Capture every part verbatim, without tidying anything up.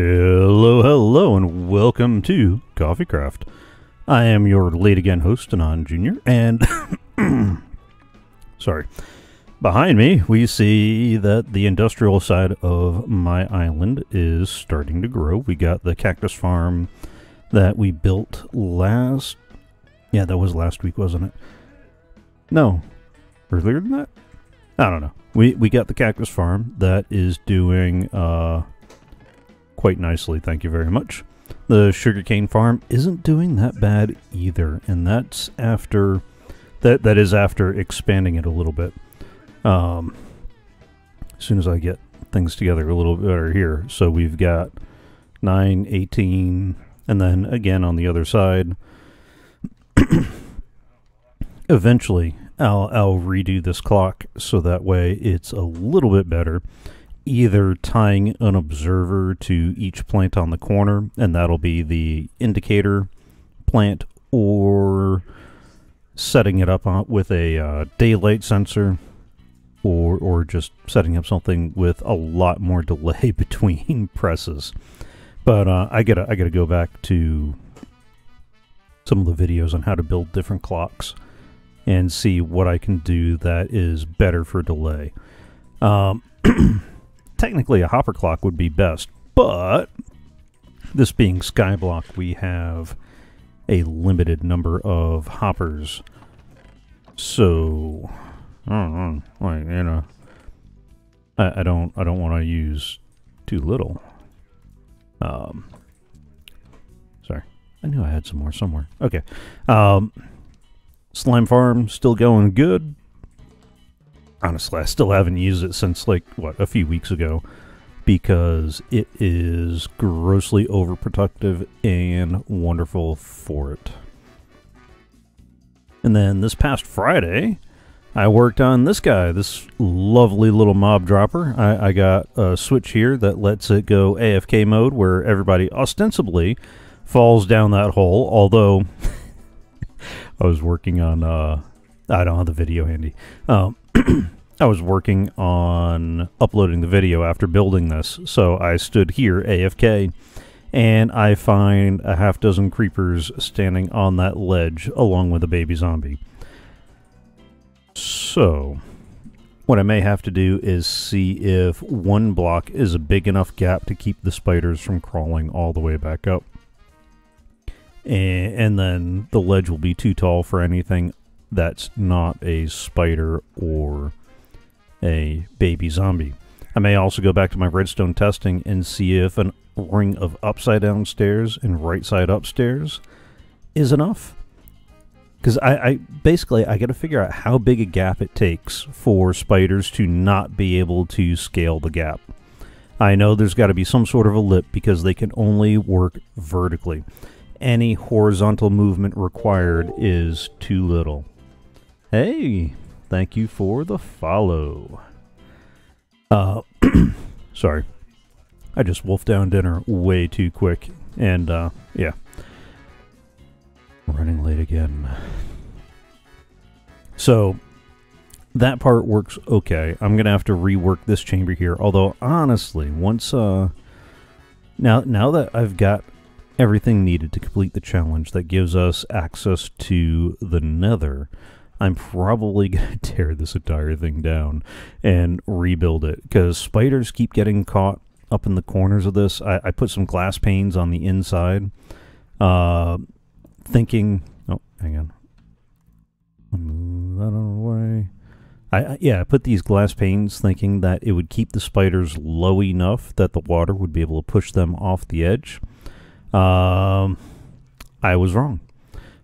Hello, hello, and welcome to Coffee Craft. I am your late again host, Anon Junior, and sorry. Behind me, we see that the industrial side of my island is starting to grow. We got the cactus farm that we built last... Yeah, that was last week, wasn't it? No. Earlier than that? I don't know. We, we got the cactus farm that is doing... Uh, quite nicely, thank you very much. The sugarcane farm isn't doing that bad either, and that's after that that is after expanding it a little bit. Um, as soon as I get things together a little better here. So we've got nine, eighteen, and then again on the other side. Eventually I'll I'll redo this clock so that way it's a little bit better. Either tying an observer to each plant on the corner, and that'll be the indicator plant, or setting it up with a uh, daylight sensor, or, or just setting up something with a lot more delay between presses. But uh, I gotta, I gotta go back to some of the videos on how to build different clocks and see what I can do that is better for delay. Um, Technically, a hopper clock would be best, but this being Skyblock, we have a limited number of hoppers. So, I don't know, like, you know, I, I don't, I don't want to use too little. Um, sorry, I knew I had some more somewhere. Okay, um, slime farm still going good. Honestly, I still haven't used it since, like, what, a few weeks ago, because it is grossly overproductive and wonderful for it. And then this past Friday, I worked on this guy, this lovely little mob dropper. I, I got a switch here that lets it go A F K mode, where everybody ostensibly falls down that hole, although I was working on, uh, I don't have the video handy. Um, I was working on uploading the video after building this, so I stood here A F K, and I find a half dozen creepers standing on that ledge along with a baby zombie. So, what I may have to do is see if one block is a big enough gap to keep the spiders from crawling all the way back up. And, and then the ledge will be too tall for anything that's not a spider or a baby zombie. I may also go back to my redstone testing and see if a ring of upside down stairs and right side upstairs is enough. Because I, I basically, I got to figure out how big a gap it takes for spiders to not be able to scale the gap. I know there's got to be some sort of a lip because they can only work vertically. Any horizontal movement required is too little. Hey, thank you for the follow. Uh, sorry. I just wolfed down dinner way too quick. And, uh, yeah. Running late again. So, that part works okay. I'm going to have to rework this chamber here. Although, honestly, once, uh... Now, now that I've got everything needed to complete the challenge that gives us access to the Nether, I'm probably going to tear this entire thing down and rebuild it, because spiders keep getting caught up in the corners of this. I, I put some glass panes on the inside, uh, thinking... Oh, hang on. Move that out of the way. I, I, yeah, I put these glass panes thinking that it would keep the spiders low enough that the water would be able to push them off the edge. Um, I was wrong.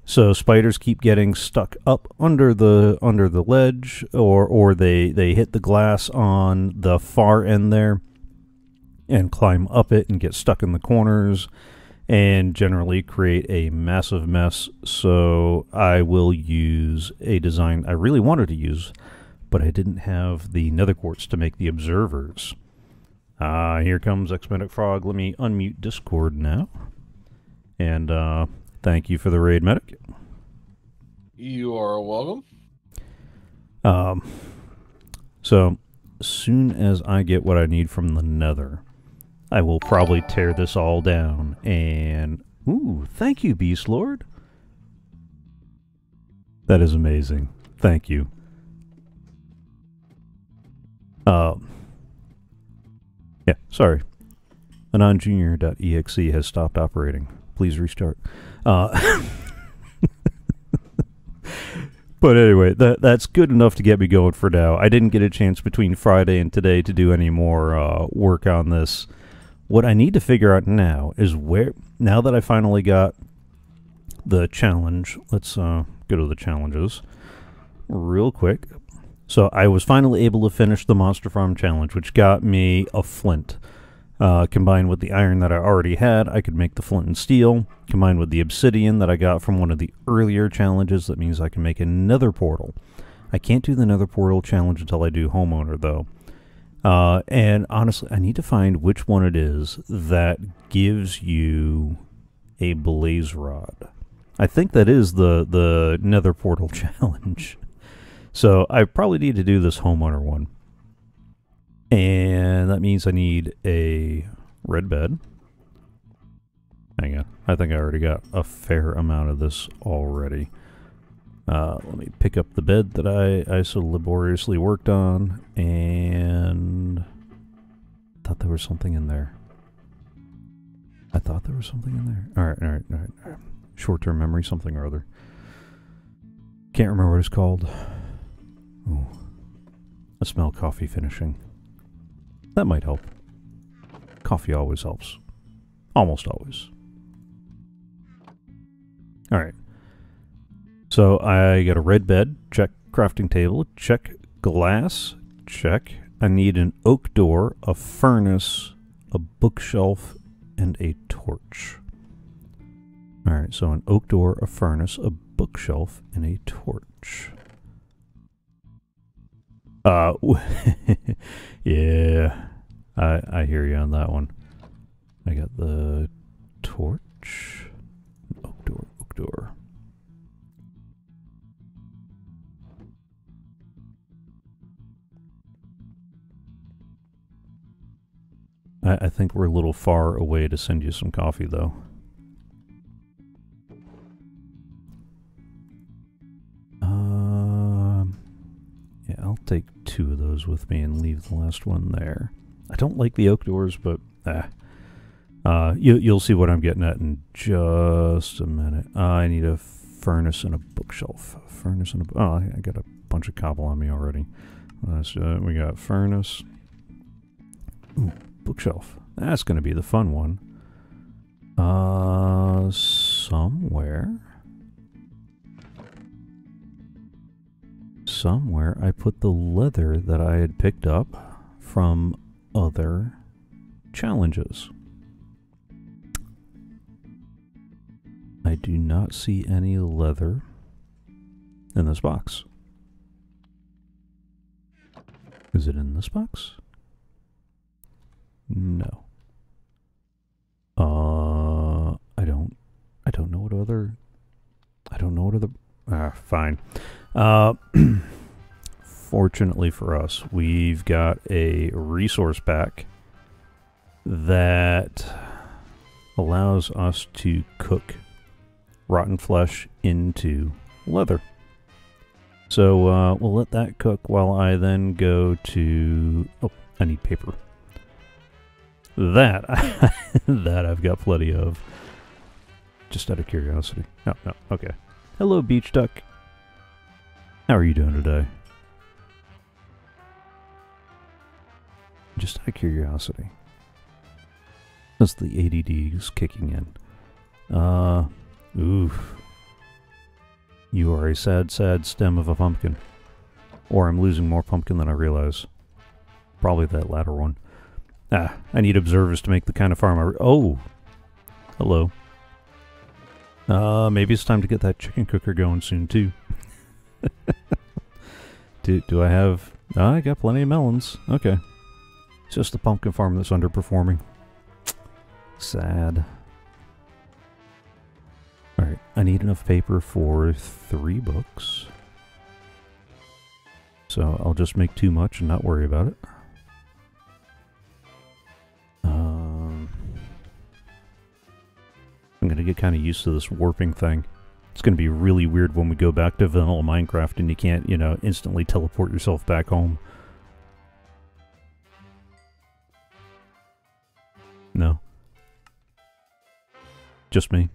So spiders keep getting stuck up under the under the ledge, or or they they hit the glass on the far end there and climb up it and get stuck in the corners and generally create a massive mess. So I will use a design I really wanted to use, but I didn't have the nether quartz to make the observers. Ah, uh, here comes Expedic Frog. Let me unmute Discord now. And uh, thank you for the raid, Medic. You are welcome. Um, so, as soon as I get what I need from the Nether, I will probably tear this all down. And, ooh, thank you, Beast Lord. That is amazing. Thank you. Uh, yeah, sorry. Anon Junior dot E X E has stopped operating. Please restart. Uh, but anyway, that that's good enough to get me going for now. I didn't get a chance between Friday and today to do any more uh, work on this. What I need to figure out now is where... Now that I finally got the challenge, let's uh, go to the challenges real quick. So I was finally able to finish the Monster Farm Challenge, which got me a flint. Uh, combined with the iron that I already had, I could make the flint and steel. Combined with the obsidian that I got from one of the earlier challenges, that means I can make a nether portal. I can't do the nether portal challenge until I do homeowner, though. Uh, and honestly, I need to find which one it is that gives you a blaze rod. I think that is the, the nether portal challenge. So I probably need to do this homeowner one. And that means I need a red bed. Hang on. I think I already got a fair amount of this already. Uh, let me pick up the bed that I, I so laboriously worked on. And I thought there was something in there. I thought there was something in there. All right, all right, all right. All right. Short-term memory, something or other. Can't remember what it's called. Ooh. I smell coffee finishing. That might help. Coffee always helps. Almost always. Alright. So I got a red bed. Check. Crafting table. Check. Glass. Check. I need an oak door, a furnace, a bookshelf, and a torch. Alright, so an oak door, a furnace, a bookshelf, and a torch. Uh, yeah, I, I hear you on that one. I got the torch. Oak door, oak door. I, I think we're a little far away to send you some coffee, though. I'll take two of those with me and leave the last one there. I don't like the oak doors, but ah. Uh, you, you'll see what I'm getting at in just a minute. Uh, I need a furnace and a bookshelf. A furnace and a... Oh, I got a bunch of cobble on me already. Uh, so we got furnace. Ooh, bookshelf. That's going to be the fun one. Uh, somewhere... Somewhere I put the leather that I had picked up from other challenges. I do not see any leather in this box. Is it in this box? No. Uh, I don't, I don't know what other, I don't know what other, ah, fine. Uh, fortunately for us, we've got a resource pack that allows us to cook rotten flesh into leather. So uh, we'll let that cook while I then go to... Oh, I need paper. That, that I've got plenty of. Just out of curiosity. No, no, okay. Hello, Beach Duck. How are you doing today? Just out of curiosity. That's the A D D is kicking in. Uh, oof. You are a sad, sad stem of a pumpkin. Or I'm losing more pumpkin than I realize. Probably that latter one. Ah, I need observers to make the kind of farm I... Re oh! Hello. Uh, maybe it's time to get that chicken cooker going soon, too. do, do I have... Oh, I got plenty of melons. Okay. It's just the pumpkin farm that's underperforming. Sad. Alright, I need enough paper for three books. So I'll just make too much and not worry about it. Uh... going to get kind of used to this warping thing. It's going to be really weird when we go back to vanilla Minecraft and you can't, you know, instantly teleport yourself back home. No. Just me.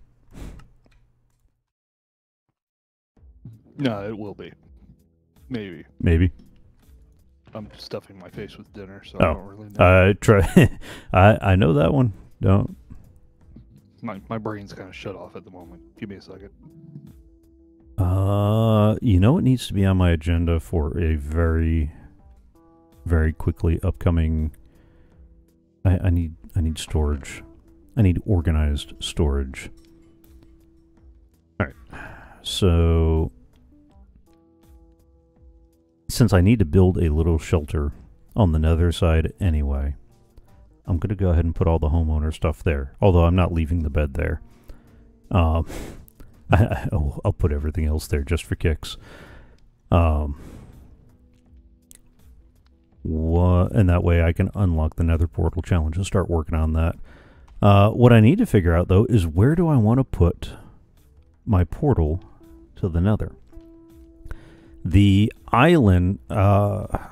No, it will be. Maybe. Maybe. I'm stuffing my face with dinner, so oh. I don't really know. Uh, try I, I know that one. Don't. My, my brain's kind of shut off at the moment. Give me a second. Uh, you know what needs to be on my agenda for a very, very quickly upcoming... I, I need I need storage. I need organized storage. Alright. So... since I need to build a little shelter on the Nether side anyway... I'm going to go ahead and put all the homeowner stuff there. Although I'm not leaving the bed there. Um, I, I'll, I'll put everything else there just for kicks. Um, what, and that way I can unlock the Nether Portal Challenge and start working on that. Uh, what I need to figure out, though, is where do I want to put my portal to the Nether? The island... Uh, I'm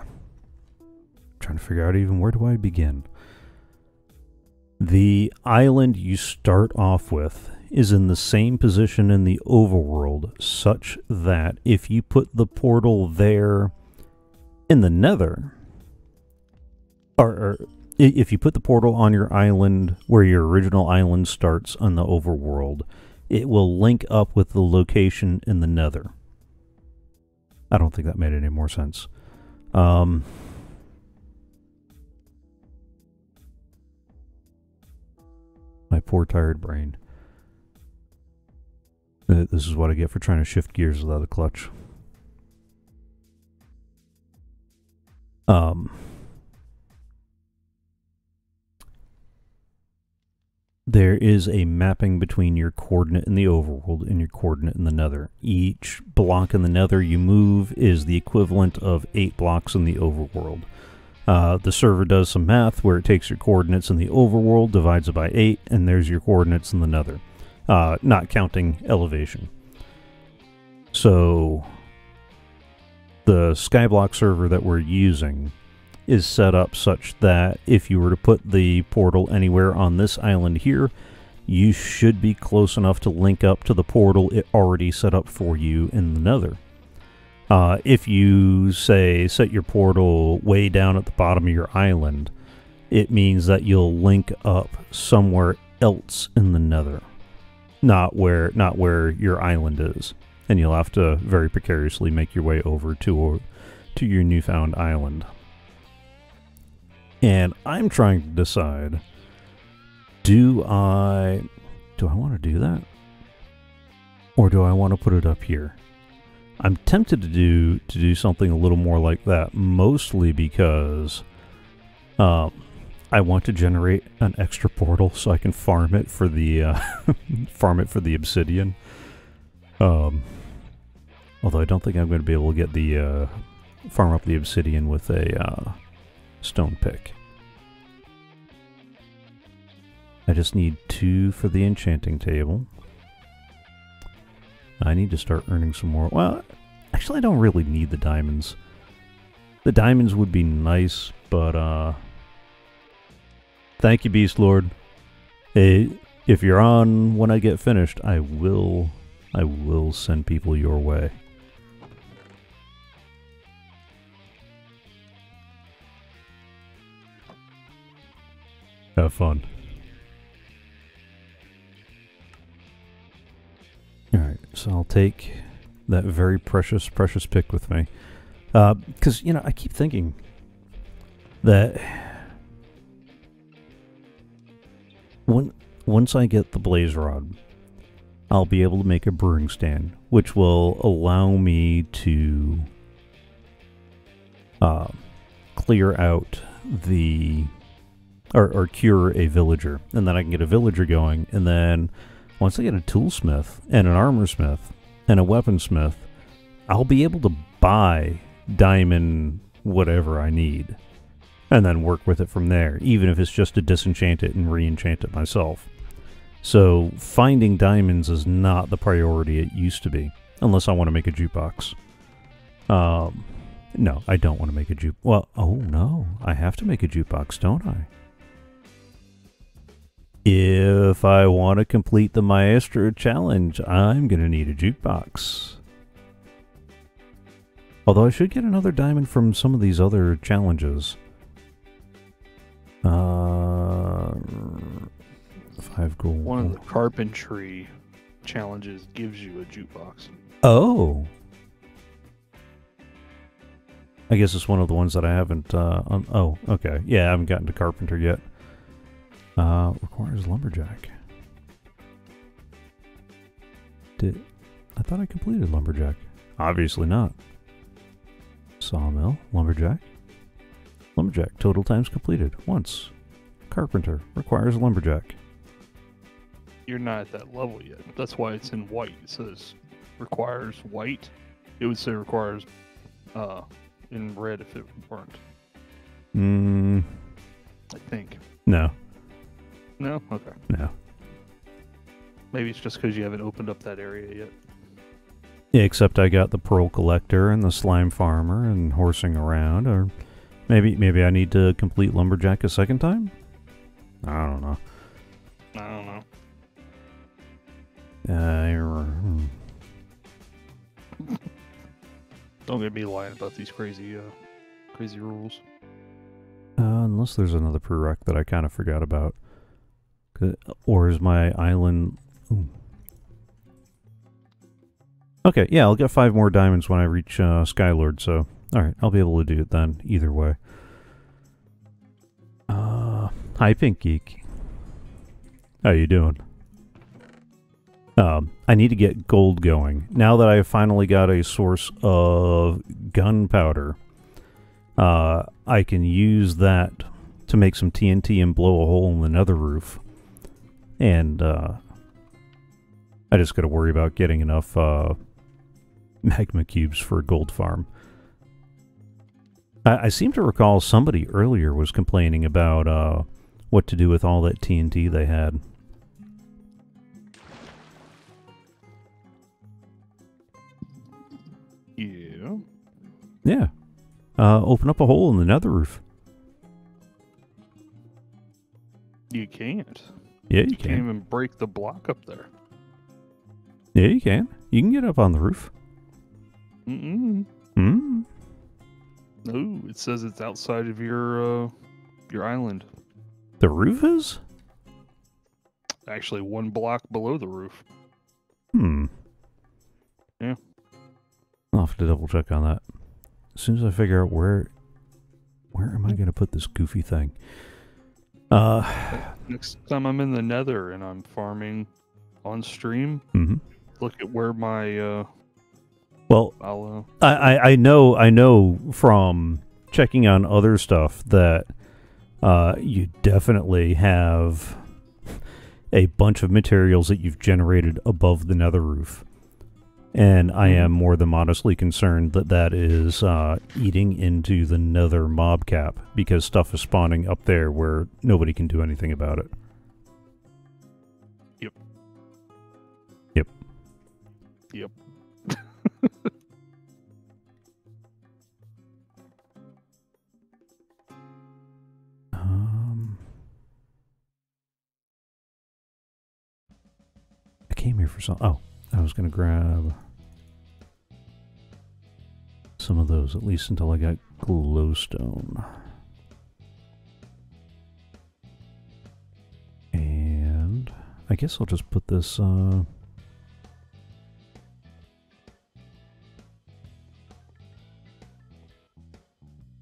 trying to figure out even where do I begin. The island you start off with is in the same position in the overworld, such that if you put the portal there in the Nether, or, or if you put the portal on your island where your original island starts on the overworld, it will link up with the location in the Nether. I don't think that made any more sense. Um... My poor tired brain. This is what I get for trying to shift gears without a clutch. Um, there is a mapping between your coordinate in the overworld and your coordinate in the Nether. Each block in the Nether you move is the equivalent of eight blocks in the overworld. Uh, the server does some math where it takes your coordinates in the overworld, divides it by eight, and there's your coordinates in the Nether. Uh, not counting elevation. So, the Skyblock server that we're using is set up such that if you were to put the portal anywhere on this island here, you should be close enough to link up to the portal it already set up for you in the Nether. Uh, if you, say, set your portal way down at the bottom of your island, it means that you'll link up somewhere else in the Nether, not where not where your island is, and you'll have to very precariously make your way over to or, to your newfound island. And I'm trying to decide: do I do I want to do that, or do I want to put it up here? I'm tempted to do to do something a little more like that, mostly because uh, I want to generate an extra portal so I can farm it for the uh, farm it for the obsidian. Um, although I don't think I'm going to be able to get the uh, farm up the obsidian with a uh, stone pick. I just need two for the enchanting table. I need to start earning some more. Well, actually, I don't really need the diamonds. The diamonds would be nice, but, uh... thank you, Beast Lord. Hey, if you're on when I get finished, I will... I will send people your way. Have fun. Alright, so I'll take that very precious, precious pick with me. Because, uh, you know, I keep thinking that when, once I get the blaze rod, I'll be able to make a brewing stand, which will allow me to uh, clear out the... Or, or cure a villager. And then I can get a villager going, and then... once I get a toolsmith and an armorsmith and a weaponsmith, I'll be able to buy diamond whatever I need and then work with it from there, even if it's just to disenchant it and re-enchant it myself. So finding diamonds is not the priority it used to be, unless I want to make a jukebox. Um, no, I don't want to make a juke. Well, oh no, I have to make a jukebox, don't I? If I want to complete the Maestro Challenge, I'm going to need a jukebox. Although I should get another diamond from some of these other challenges. Uh, five gold. One of the carpentry challenges gives you a jukebox. Oh. I guess it's one of the ones that I haven't... Uh, um, oh, okay. Yeah, I haven't gotten to carpenter yet. Uh, requires lumberjack. Did I thought I completed lumberjack. Obviously not. Sawmill, lumberjack. Lumberjack, total times completed, once. Carpenter, requires lumberjack. You're not at that level yet. That's why it's in white. It says requires white. It would say requires uh, in red if it weren't. Mm. I think. No. No? Okay. No. Maybe it's just because you haven't opened up that area yet. Except I got the pearl collector and the slime farmer and horsing around, or maybe maybe I need to complete lumberjack a second time. I don't know. I don't know. Uh, hmm. Don't get me lying about these crazy, uh, crazy rules. Uh, unless there's another prereq that I kind of forgot about, or is my island? Ooh. Okay, yeah, I'll get five more diamonds when I reach uh, Skylord, so... Alright, I'll be able to do it then, either way. Uh, hi, Pink Geek. How you doing? Um, I need to get gold going. Now that I've finally got a source of gunpowder, uh, I can use that to make some T N T and blow a hole in the nether roof. And, uh... I just gotta worry about getting enough, uh... magma cubes for a gold farm. I, I seem to recall somebody earlier was complaining about uh, what to do with all that T N T they had. Yeah. Yeah. Uh, open up a hole in the nether roof. You can't. Yeah, you, you can. You can't even break the block up there. Yeah, you can. You can get up on the roof. Mm-mm. Mm. No, it says it's outside of your uh, your island. The roof is? Actually, one block below the roof. Hmm. Yeah. I'll have to double check on that. As soon as I figure out where... Where am I going to put this goofy thing? Uh, Next time I'm in the Nether and I'm farming on stream, mm-hmm. Look at where my... Uh, Well, I'll, uh, I I know I know from checking on other stuff that uh, you definitely have a bunch of materials that you've generated above the nether roof, and I am more than modestly concerned that that is uh, eating into the nether mob cap because stuff is spawning up there where nobody can do anything about it. Yep. Yep. Yep. um, I came here for some. Oh, I was going to grab some of those, at least until I got glowstone. And I guess I'll just put this, uh...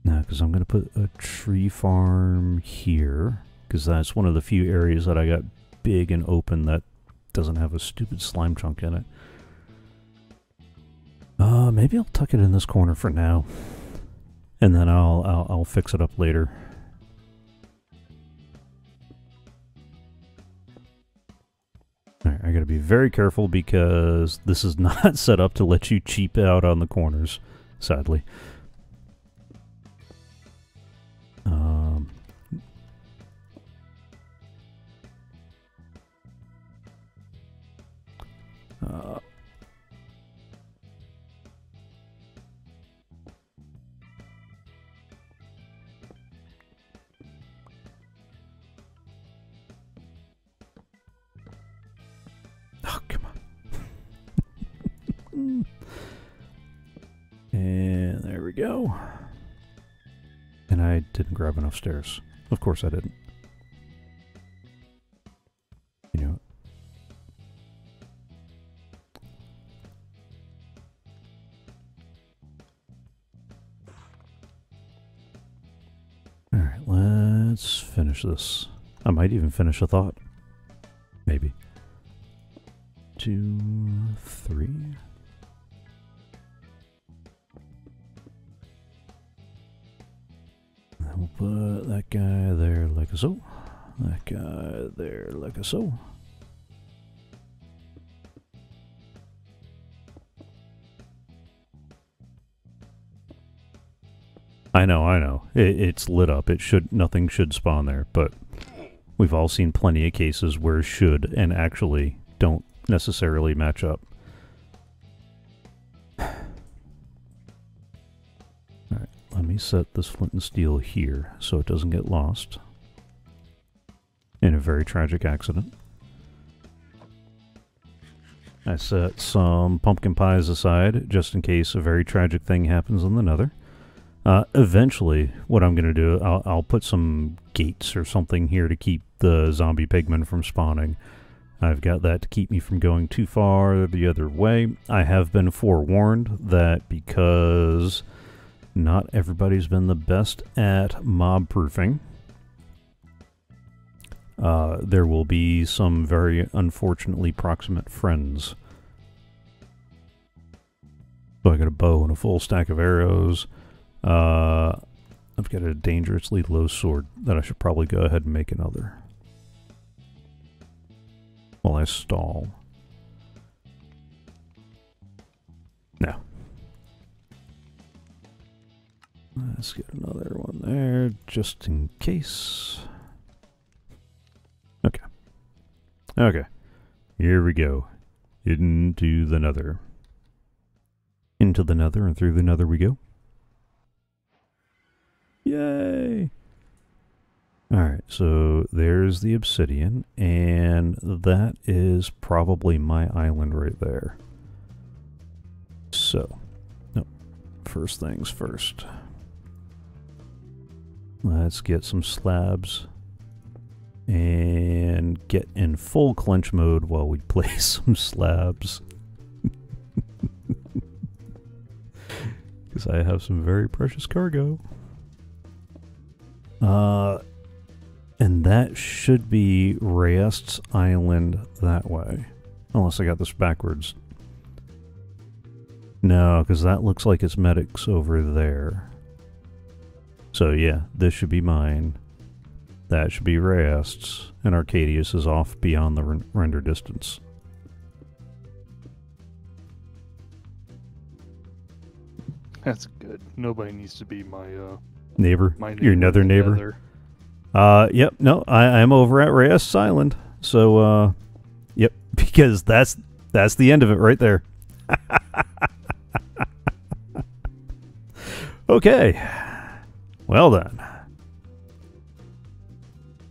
No, because I'm going to put a tree farm here, because that's one of the few areas that I got big and open that doesn't have a stupid slime chunk in it. Uh, maybe I'll tuck it in this corner for now, and then I'll I'll, I'll fix it up later. All right, I got to be very careful because this is not set up to let you cheap out on the corners, sadly. Um, go. And I didn't grab enough stairs. Of course I didn't. You know. Alright, let's finish this. I might even finish a thought. Maybe. Two, three... We'll put that guy there like so. That guy there like so. I know, I know. It, it's lit up. It should nothing should spawn there, but we've all seen plenty of cases where should and actually don't necessarily match up. Let me set this flint and steel here so it doesn't get lost in a very tragic accident. I set some pumpkin pies aside just in case a very tragic thing happens in the Nether. Uh, eventually, what I'm going to do, I'll, I'll put some gates or something here to keep the zombie pigmen from spawning. I've got that to keep me from going too far the other way. I have been forewarned that because... not everybody's been the best at mob proofing. Uh, there will be some very unfortunately proximate friends. So I got a bow and a full stack of arrows. Uh, I've got a dangerously low sword that I should probably go ahead and make another. While I stall. No. Let's get another one there, just in case. Okay. Okay. Here we go. Into the Nether. Into the Nether and through the Nether we go. Yay! Alright, so there's the obsidian, and that is probably my island right there. So, no. First things first. Let's get some slabs and get in full clench mode while we play some slabs. Because I have some very precious cargo. Uh, and that should be Rayest's island that way. Unless I got this backwards. No, because that looks like it's Medic's over there. So yeah, this should be mine, that should be Rayest's, and Arcadius is off beyond the ren render distance. That's good. Nobody needs to be my uh, neighbor. My neighbor. Your nether neighbor. Nether. Uh, yep. No, I am over at Rayest's island. So, uh, yep, because that's that's the end of it right there. Okay. Well then.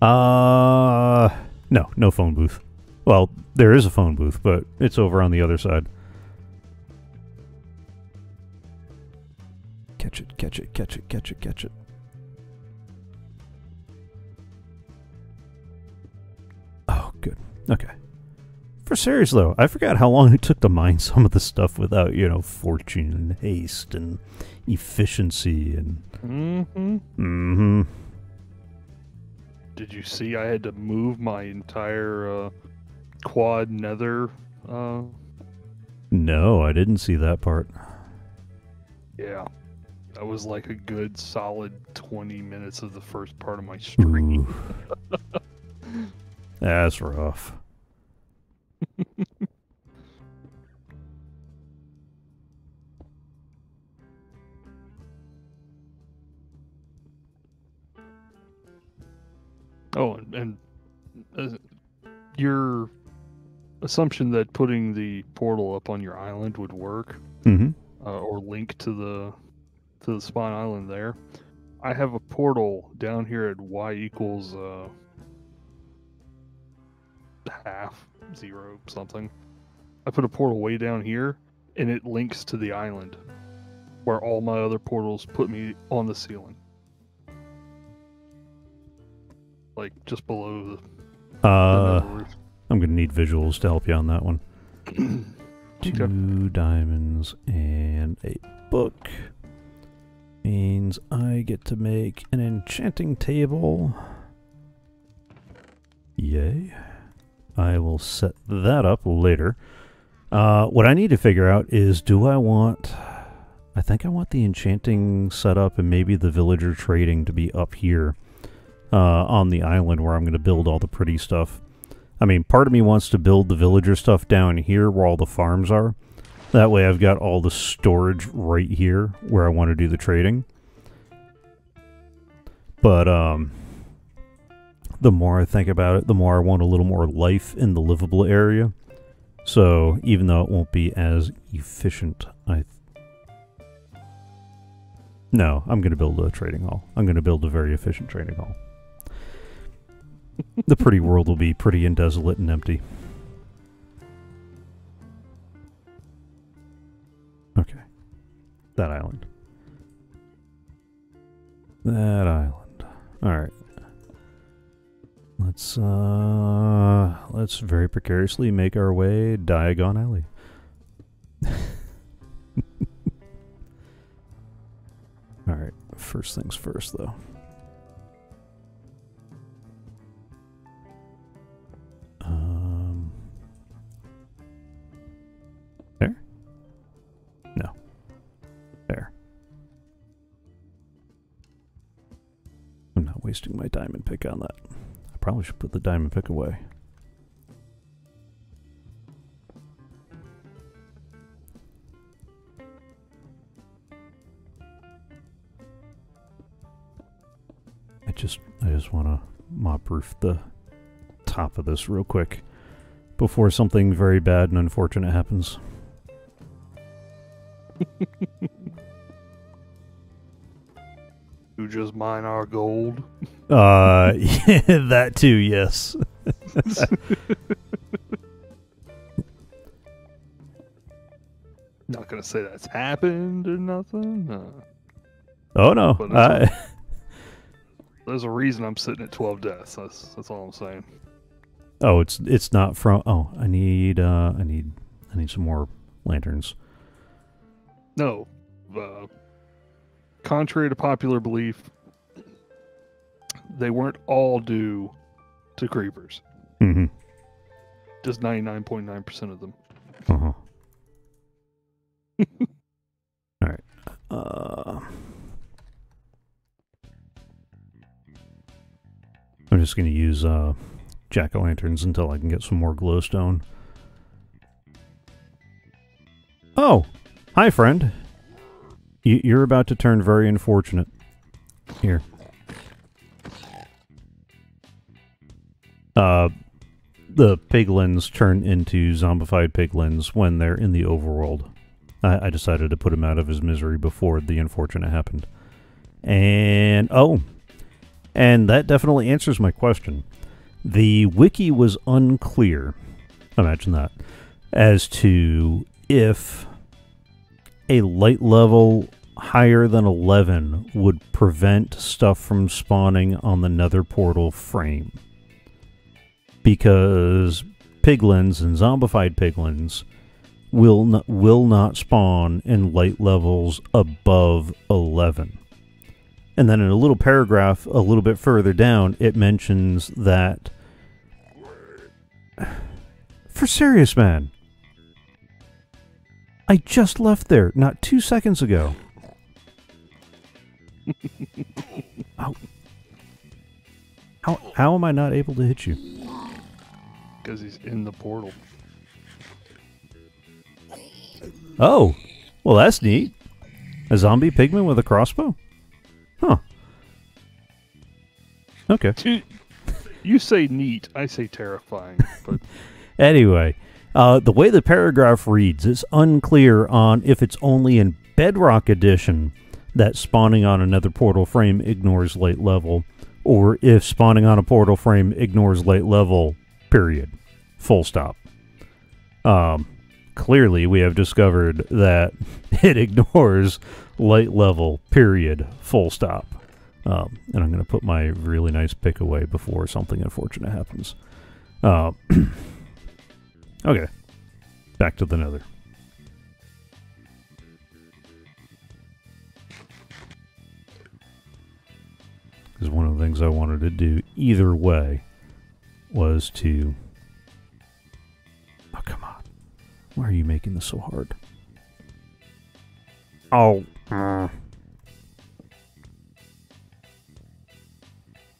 Uh, no, no phone booth. Well, there is a phone booth, but it's over on the other side. Catch it, catch it, catch it, catch it, catch it. Oh, good. Okay. For serious though, I forgot how long it took to mine some of the stuff without, you know, fortune and haste and efficiency and... Mm-hmm. Mm-hmm. Did you see I had to move my entire uh, quad nether? Uh... No, I didn't see that part. Yeah. That was like a good solid twenty minutes of the first part of my stream. That's rough. Oh, and, and uh, your assumption that putting the portal up on your island would work, mm-hmm. uh, or link to the to the spawn island there. I have a portal down here at y equals uh, half. Zero something. I put a portal way down here, and it links to the island. where all my other portals put me on the ceiling. Like, just below the, uh, the roof. I'm going to need visuals to help you on that one. Two okay. diamonds and a book. Means I get to make an enchanting table. Yay. I will set that up later. Uh, what I need to figure out is, do I want... I think I want the enchanting setup and maybe the villager trading to be up here uh, on the island where I'm going to build all the pretty stuff. I mean, part of me wants to build the villager stuff down here where all the farms are. That way I've got all the storage right here where I want to do the trading. But um, the more I think about it, the more I want a little more life in the livable area. So even though it won't be as efficient, I think. No, I'm going to build a trading hall. I'm going to build a very efficient trading hall. The pretty world will be pretty and desolate and empty. Okay. That island. That island. Alright. Let's, uh... let's very precariously make our way Diagon Alley. Alright, first things first, though. Um, there? No. There. I'm not wasting my diamond pick on that. I probably should put the diamond pick away. Just, I just want to mop roof the top of this real quick before something very bad and unfortunate happens. You just mine our gold? Uh, yeah, that too, yes. Not gonna say that's happened or nothing? No. Oh no, I... There's a reason I'm sitting at twelve deaths. That's that's all I'm saying. Oh, it's it's not from. Oh, I need uh, I need I need some more lanterns. No, uh, contrary to popular belief, they weren't all due to creepers. Mm-hmm. Just ninety-nine point nine percent of them. Uh-huh. All right. Uh. I'm just going to use uh, jack-o'-lanterns until I can get some more glowstone. Oh! Hi, friend! Y you're about to turn very unfortunate. Here. Uh, the piglins turn into zombified piglins when they're in the overworld. I, I decided to put him out of his misery before the unfortunate happened. And... oh! And that definitely answers my question. The wiki was unclear, imagine that, as to if a light level higher than eleven would prevent stuff from spawning on the Nether portal frame. Because piglins and zombified piglins will not, will not spawn in light levels above eleven. And then in a little paragraph a little bit further down, it mentions that for serious, man, I just left there not two seconds ago. Oh. How, how am I not able to hit you? Because he's in the portal. Oh, well, that's neat. A zombie pigman with a crossbow? Huh. Okay. You say neat, I say terrifying. But. Anyway, uh, the way the paragraph reads, it's unclear on if it's only in Bedrock Edition that spawning on another portal frame ignores light level, or if spawning on a portal frame ignores light level, period. Full stop. Um, Clearly, we have discovered that it ignores light level, period, full stop. Um, and I'm going to put my really nice pick away before something unfortunate happens. Uh, okay. Back to the Nether. Because one of the things I wanted to do either way was to... Oh, come on. Why are you making this so hard? Oh. Uh.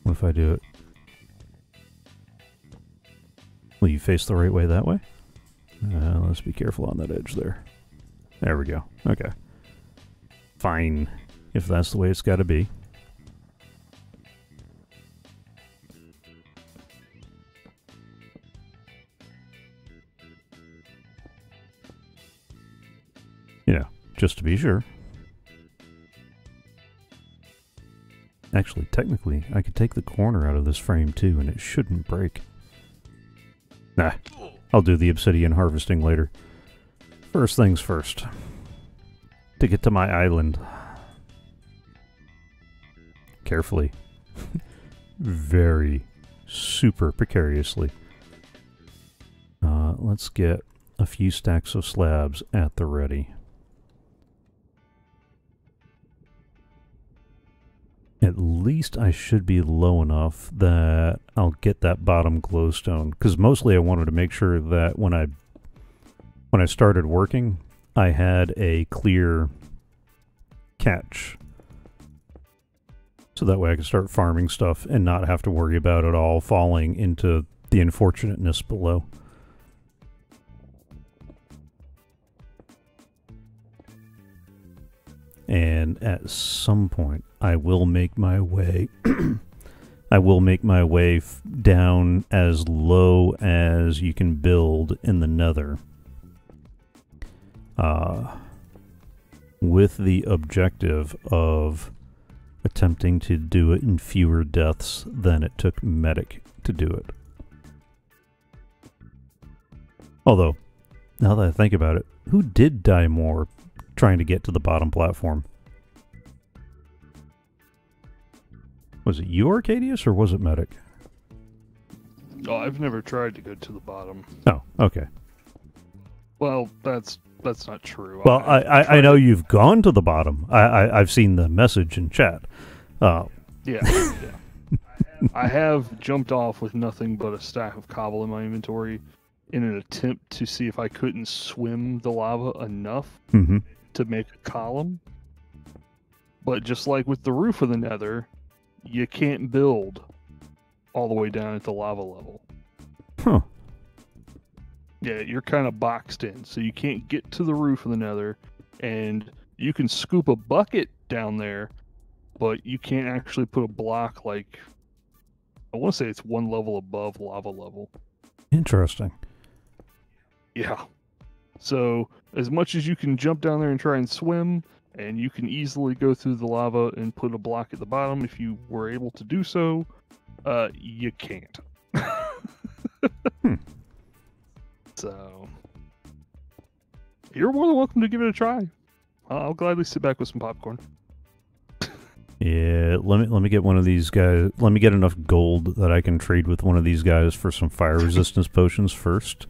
What if I do it? Will you face the right way that way? Uh, let's be careful on that edge there. There we go. Okay. Fine. If that's the way it's got to be. You know, just to be sure. Actually, technically, I could take the corner out of this frame too, and it shouldn't break. Nah, I'll do the obsidian harvesting later. First things first. To get to my island. Carefully. Very, super precariously. Uh, let's get a few stacks of slabs at the ready. At least I should be low enough that I'll get that bottom glowstone. Because mostly I wanted to make sure that when I when I started working, I had a clear catch. So that way I could start farming stuff and not have to worry about it all falling into the unfortunateness below. And at some point, I will make my way, I will make my way f down as low as you can build in the Nether. Uh, with the objective of attempting to do it in fewer deaths than it took Medic to do it. Although, now that I think about it, who did die more trying to get to the bottom platform? Was it you, Arcadius, or was it Medic? Oh, I've never tried to go to the bottom. Oh, okay. Well, that's that's not true. Well, I I, I, I know you've gone to the bottom. I, I I've seen the message in chat. Uh, yeah, yeah. I have jumped off with nothing but a stack of cobble in my inventory, in an attempt to see if I couldn't swim the lava enough mm-hmm. to make a column. But just like with the roof of the Nether, you can't build all the way down at the lava level. Huh. Yeah, you're kind of boxed in, so you can't get to the roof of the Nether, and you can scoop a bucket down there, but you can't actually put a block like... I want to say it's one level above lava level. Interesting. Yeah. So, as much as you can jump down there and try and swim, and you can easily go through the lava and put a block at the bottom if you were able to do so, uh, you can't. hmm. So, you're more than welcome to give it a try. Uh, I'll gladly sit back with some popcorn. Yeah, let me let me get one of these guys. Let me get enough gold that I can trade with one of these guys for some fire resistance potions first.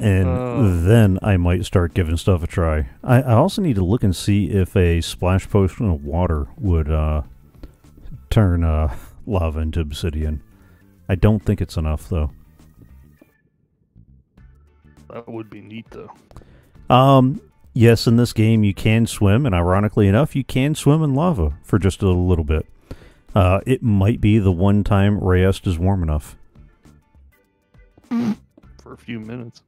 And uh, then I might start giving stuff a try. I, I also need to look and see if a splash potion of water would uh, turn uh, lava into obsidian. I don't think it's enough, though. That would be neat, though. Um, yes, in this game you can swim, and ironically enough, you can swim in lava for just a little bit. Uh, it might be the one time Rayest is warm enough. For a few minutes.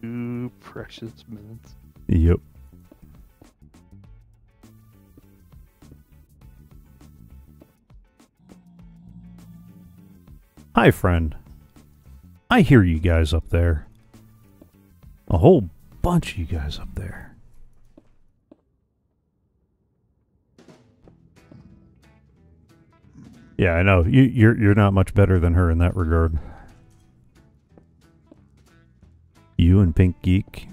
Two precious minutes. Yep. Hi, friend. I hear you guys up there. A whole bunch of you guys up there. Yeah, I know. You, you're, you're not much better than her in that regard. You and Pink Geek.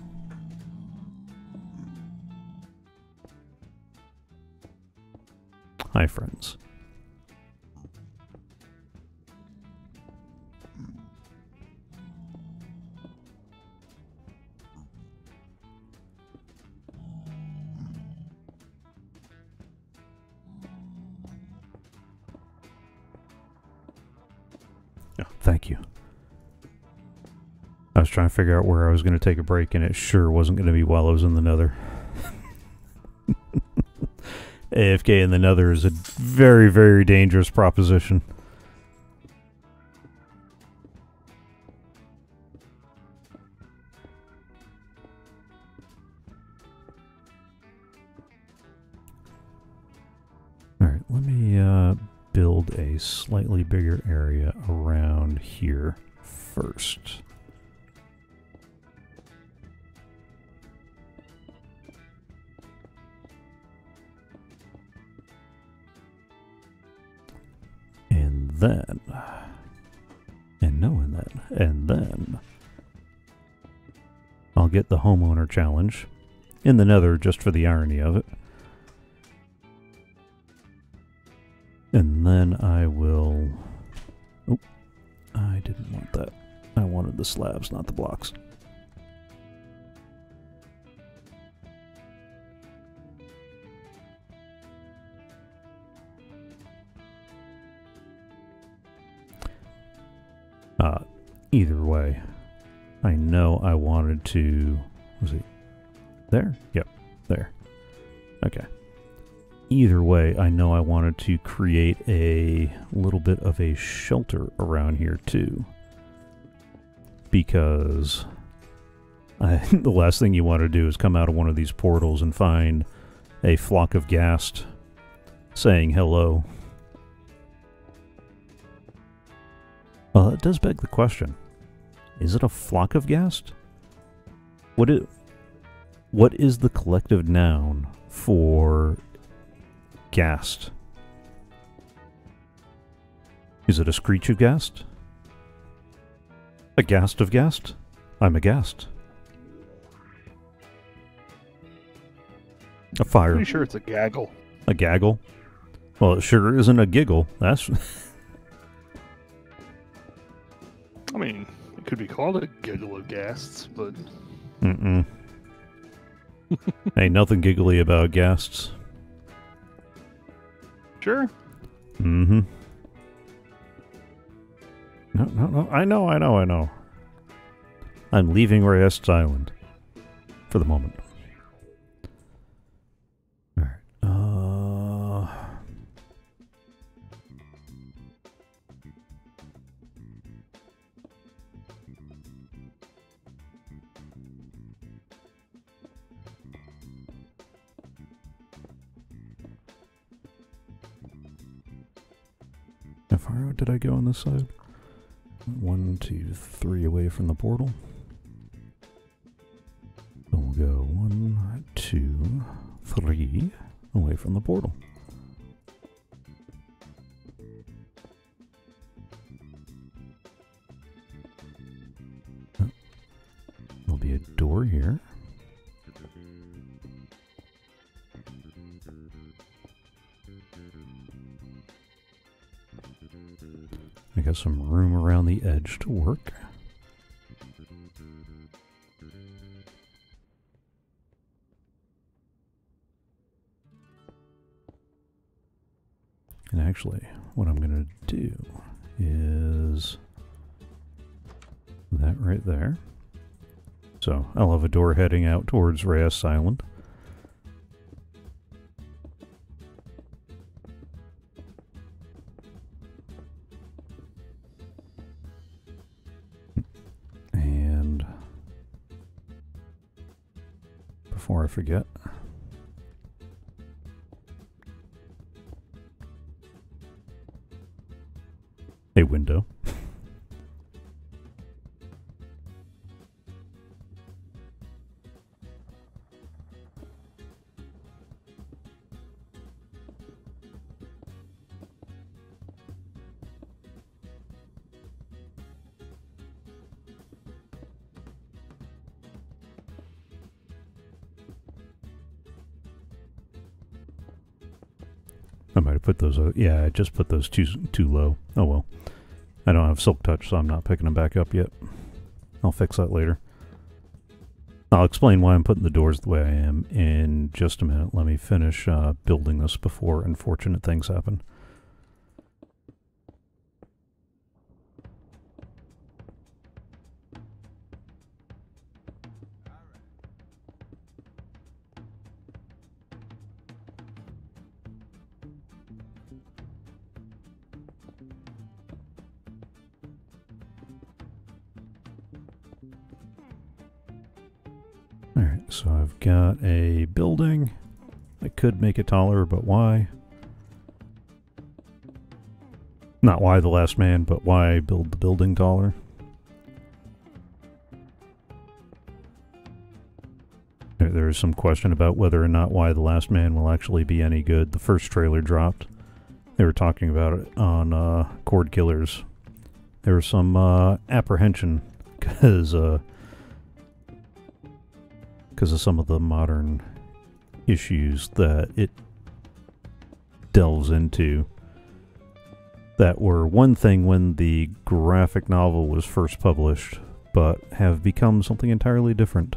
Hi, friends. Oh, thank you. I was trying to figure out where I was going to take a break, and it sure wasn't going to be while I was in the Nether. A F K in the Nether is a very, very dangerous proposition. Alright, let me uh, build a slightly bigger area around here first. Then, and knowing that, and then, I'll get the homeowner challenge in the Nether just for the irony of it. And then I will, oh, I didn't want that. I wanted the slabs, not the blocks. Uh, either way, I know I wanted to, was it there? Yep, there. Okay. Either way, I know I wanted to create a little bit of a shelter around here too. Because I, the last thing you want to do is come out of one of these portals and find a flock of ghast saying hello. Well, it does beg the question. Is it a flock of ghast? What is, what is the collective noun for ghast? Is it a screech of ghast? A ghast of ghast? I'm aghast. A fire. I'm pretty sure it's a gaggle. A gaggle? Well, it sure isn't a giggle. That's... I mean, it could be called a giggle of ghasts, but... Mm-mm. Ain't nothing giggly about ghasts. Sure. Mm-hmm. No, no, no. I know, I know, I know. I'm leaving Rayest's Island. For the moment. Alright. Uh... How far out did I go on this side? One, two, three away from the portal. So we'll go one, two, three away from the portal. Oh. There'll be a door here. I got some room around the edge to work. And actually, what I'm going to do is that right there. So I'll have a door heading out towards Rayest's Island. Before I forget, a window. I might have put those, uh, yeah, I just put those too, too low. Oh well. I don't have Silk Touch, so I'm not picking them back up yet. I'll fix that later. I'll explain why I'm putting the doors the way I am in just a minute. Let me finish uh, building this before unfortunate things happen. So I've got a building. I could make it taller, but why? Not why the last man, but why build the building taller? There, there is some question about whether or not Why the Last Man will actually be any good. The first trailer dropped. They were talking about it on uh, Cord Killers. There was some uh, apprehension because uh, because of some of the modern issues that it delves into that were one thing when the graphic novel was first published, but have become something entirely different.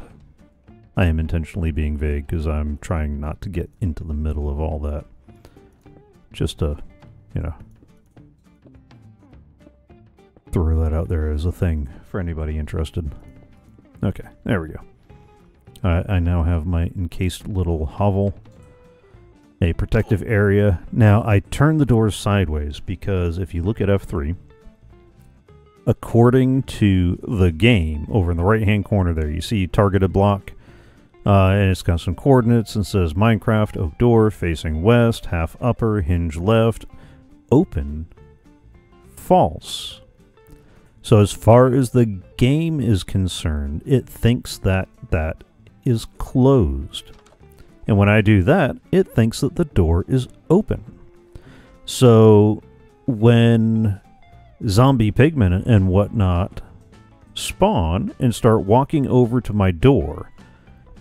I am intentionally being vague because I'm trying not to get into the middle of all that. Just to, you know, throw that out there as a thing for anybody interested. Okay, there we go. Uh, I now have my encased little hovel, a protective area. Now, I turn the doors sideways because if you look at F three, according to the game, over in the right-hand corner there, you see targeted block, uh, and it's got some coordinates and says Minecraft, oak door, facing west, half upper, hinge left, open, false. So as far as the game is concerned, it thinks that that is closed, and when I do that it thinks that the door is open. So when zombie pigmen and whatnot spawn and start walking over to my door,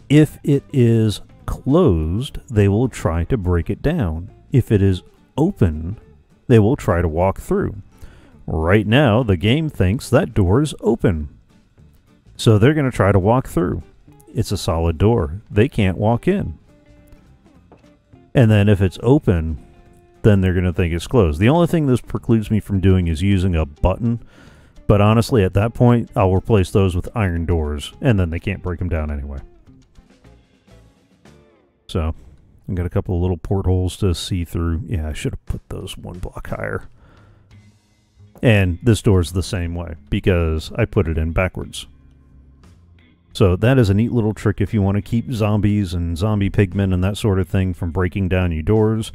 if it is closed they will try to break it down. If it is open they will try to walk through. Right now the game thinks that door is open, so they're going to try to walk through. It's a solid door. They can't walk in. And then if it's open, then they're going to think it's closed. The only thing this precludes me from doing is using a button. But honestly, at that point, I'll replace those with iron doors. And then they can't break them down anyway. So, I've got a couple of little portholes to see through. Yeah, I should have put those one block higher. And this door is the same way because I put it in backwards. So that is a neat little trick if you want to keep zombies and zombie pigmen and that sort of thing from breaking down your doors.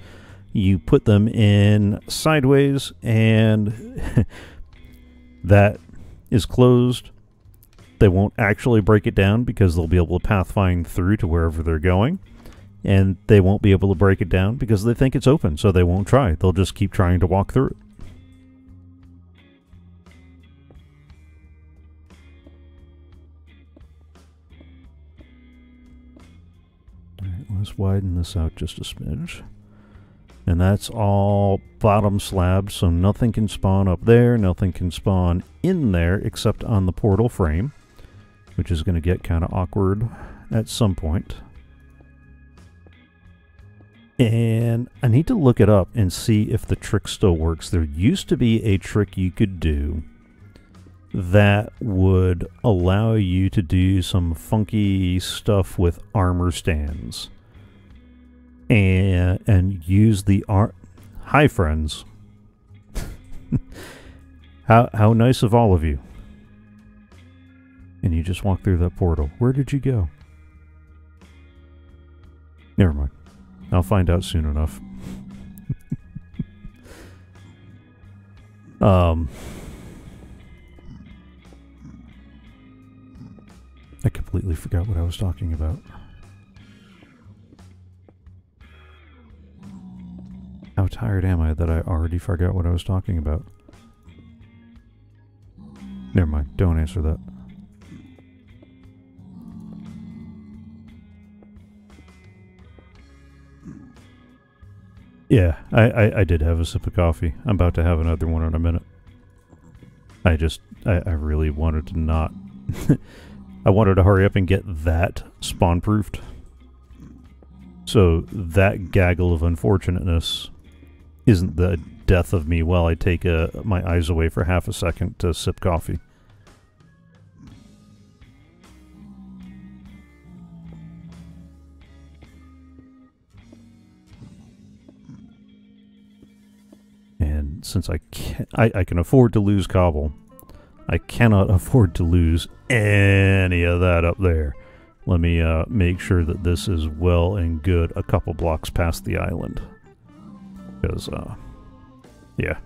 You put them in sideways and that is closed. They won't actually break it down because they'll be able to pathfind through to wherever they're going. And they won't be able to break it down because they think it's open, so they won't try. They'll just keep trying to walk through it. Let's widen this out just a smidge. And that's all bottom slabs, so nothing can spawn up there, nothing can spawn in there except on the portal frame, which is going to get kind of awkward at some point. And I need to look it up and see if the trick still works. There used to be a trick you could do that would allow you to do some funky stuff with armor stands. And, and use the ar- Hi, friends. how, how nice of all of you. And you just walked through that portal. Where did you go? Never mind. I'll find out soon enough. um... I completely forgot what I was talking about. How tired am I that I already forgot what I was talking about? Never mind, don't answer that. Yeah, I, I, I did have a sip of coffee. I'm about to have another one in a minute. I just, I, I really wanted to not... I wanted to hurry up and get that spawn-proofed. So that gaggle of unfortunateness isn't the death of me while I take uh, my eyes away for half a second to sip coffee. And since I can, I, I can afford to lose cobble, I cannot afford to lose any of that up there. Let me uh, make sure that this is well and good a couple blocks past the island. Because, uh, yeah.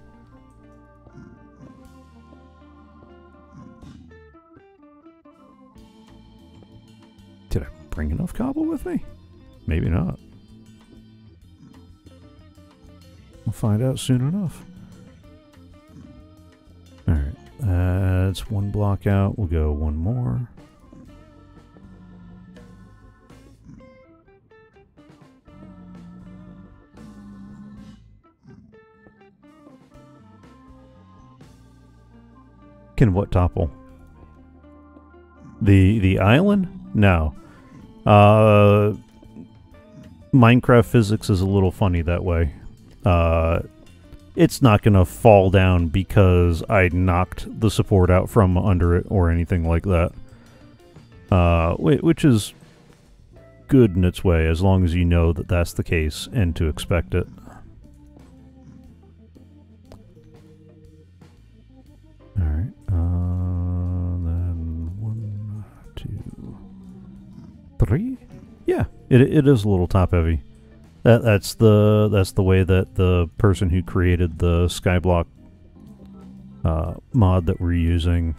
Did I bring enough cobble with me? Maybe not. We'll find out soon enough. Alright, that's uh, one block out. We'll go one more. Can what topple? The the island? No. Uh, Minecraft physics is a little funny that way. Uh, it's not going to fall down because I knocked the support out from under it or anything like that. Uh, which is good in its way, as long as you know that that's the case and to expect it. Alright, uh, then one, two, three? Yeah, it, it is a little top-heavy. That, that's the that's the way that the person who created the Skyblock uh, mod that we're using,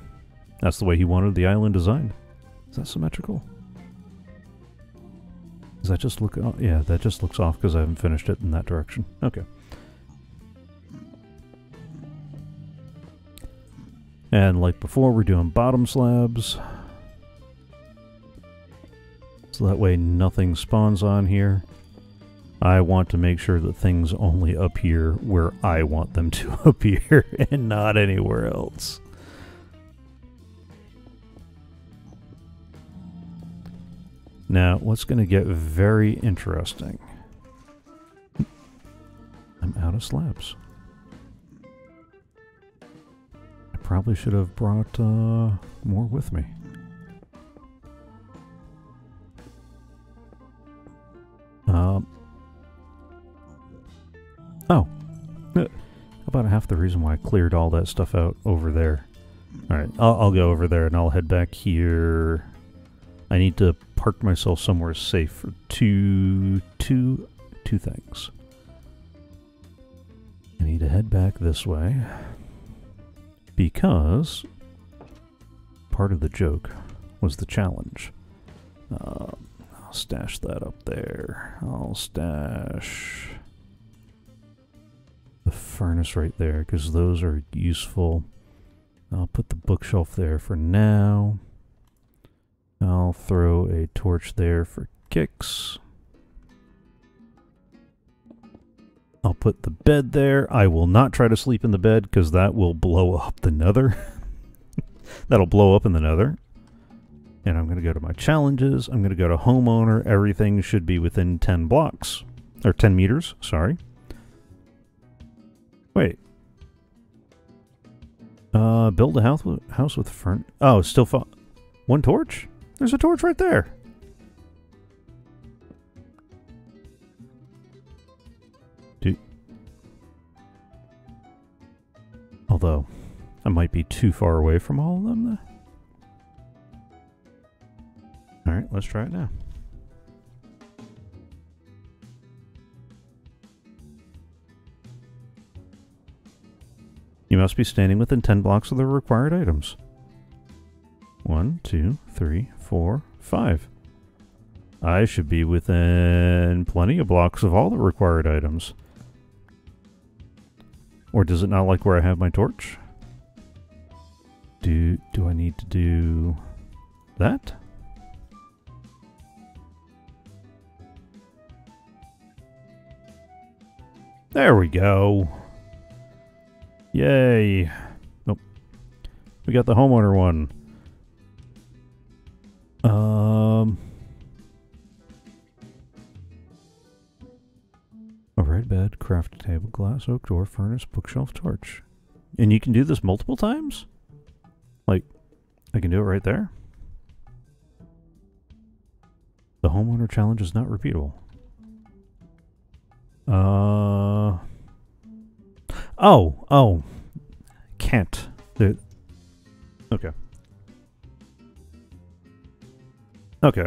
that's the way he wanted the island designed. Is that symmetrical? Does that just look off? Yeah, that just looks off because I haven't finished it in that direction. Okay. And like before, we're doing bottom slabs. So that way nothing spawns on here. I want to make sure that things only appear where I want them to appear and not anywhere else. Now, what's going to get very interesting? I'm out of slabs. I probably should have brought uh, more with me. Um... Oh, about half the reason why I cleared all that stuff out over there. Alright, I'll, I'll go over there and I'll head back here. I need to park myself somewhere safe for two, two, two things. I need to head back this way because part of the joke was the challenge. Uh, I'll stash that up there. I'll stash... the furnace right there, because those are useful. I'll put the bookshelf there for now. I'll throw a torch there for kicks. I'll put the bed there. I will not try to sleep in the bed, because that will blow up the Nether. That'll blow up in the Nether. And I'm going to go to my challenges. I'm going to go to homeowner. Everything should be within ten blocks. Or ten meters, sorry. Wait. Uh, build a house with, house with fern. Oh, still fa one torch? There's a torch right there. Dude. Although, I might be too far away from all of them. Alright, let's try it now. You must be standing within ten blocks of the required items. One, two, three, four, five. I should be within plenty of blocks of all the required items. Or does it not like where I have my torch? Do, do I need to do that? There we go. Yay. Nope. We got the homeowner one. Um. A red bed, craft table, glass, oak door, furnace, bookshelf, torch. And you can do this multiple times? Like, I can do it right there? The homeowner challenge is not repeatable. Uh... Oh! Oh! Can't. They're... Okay. Okay.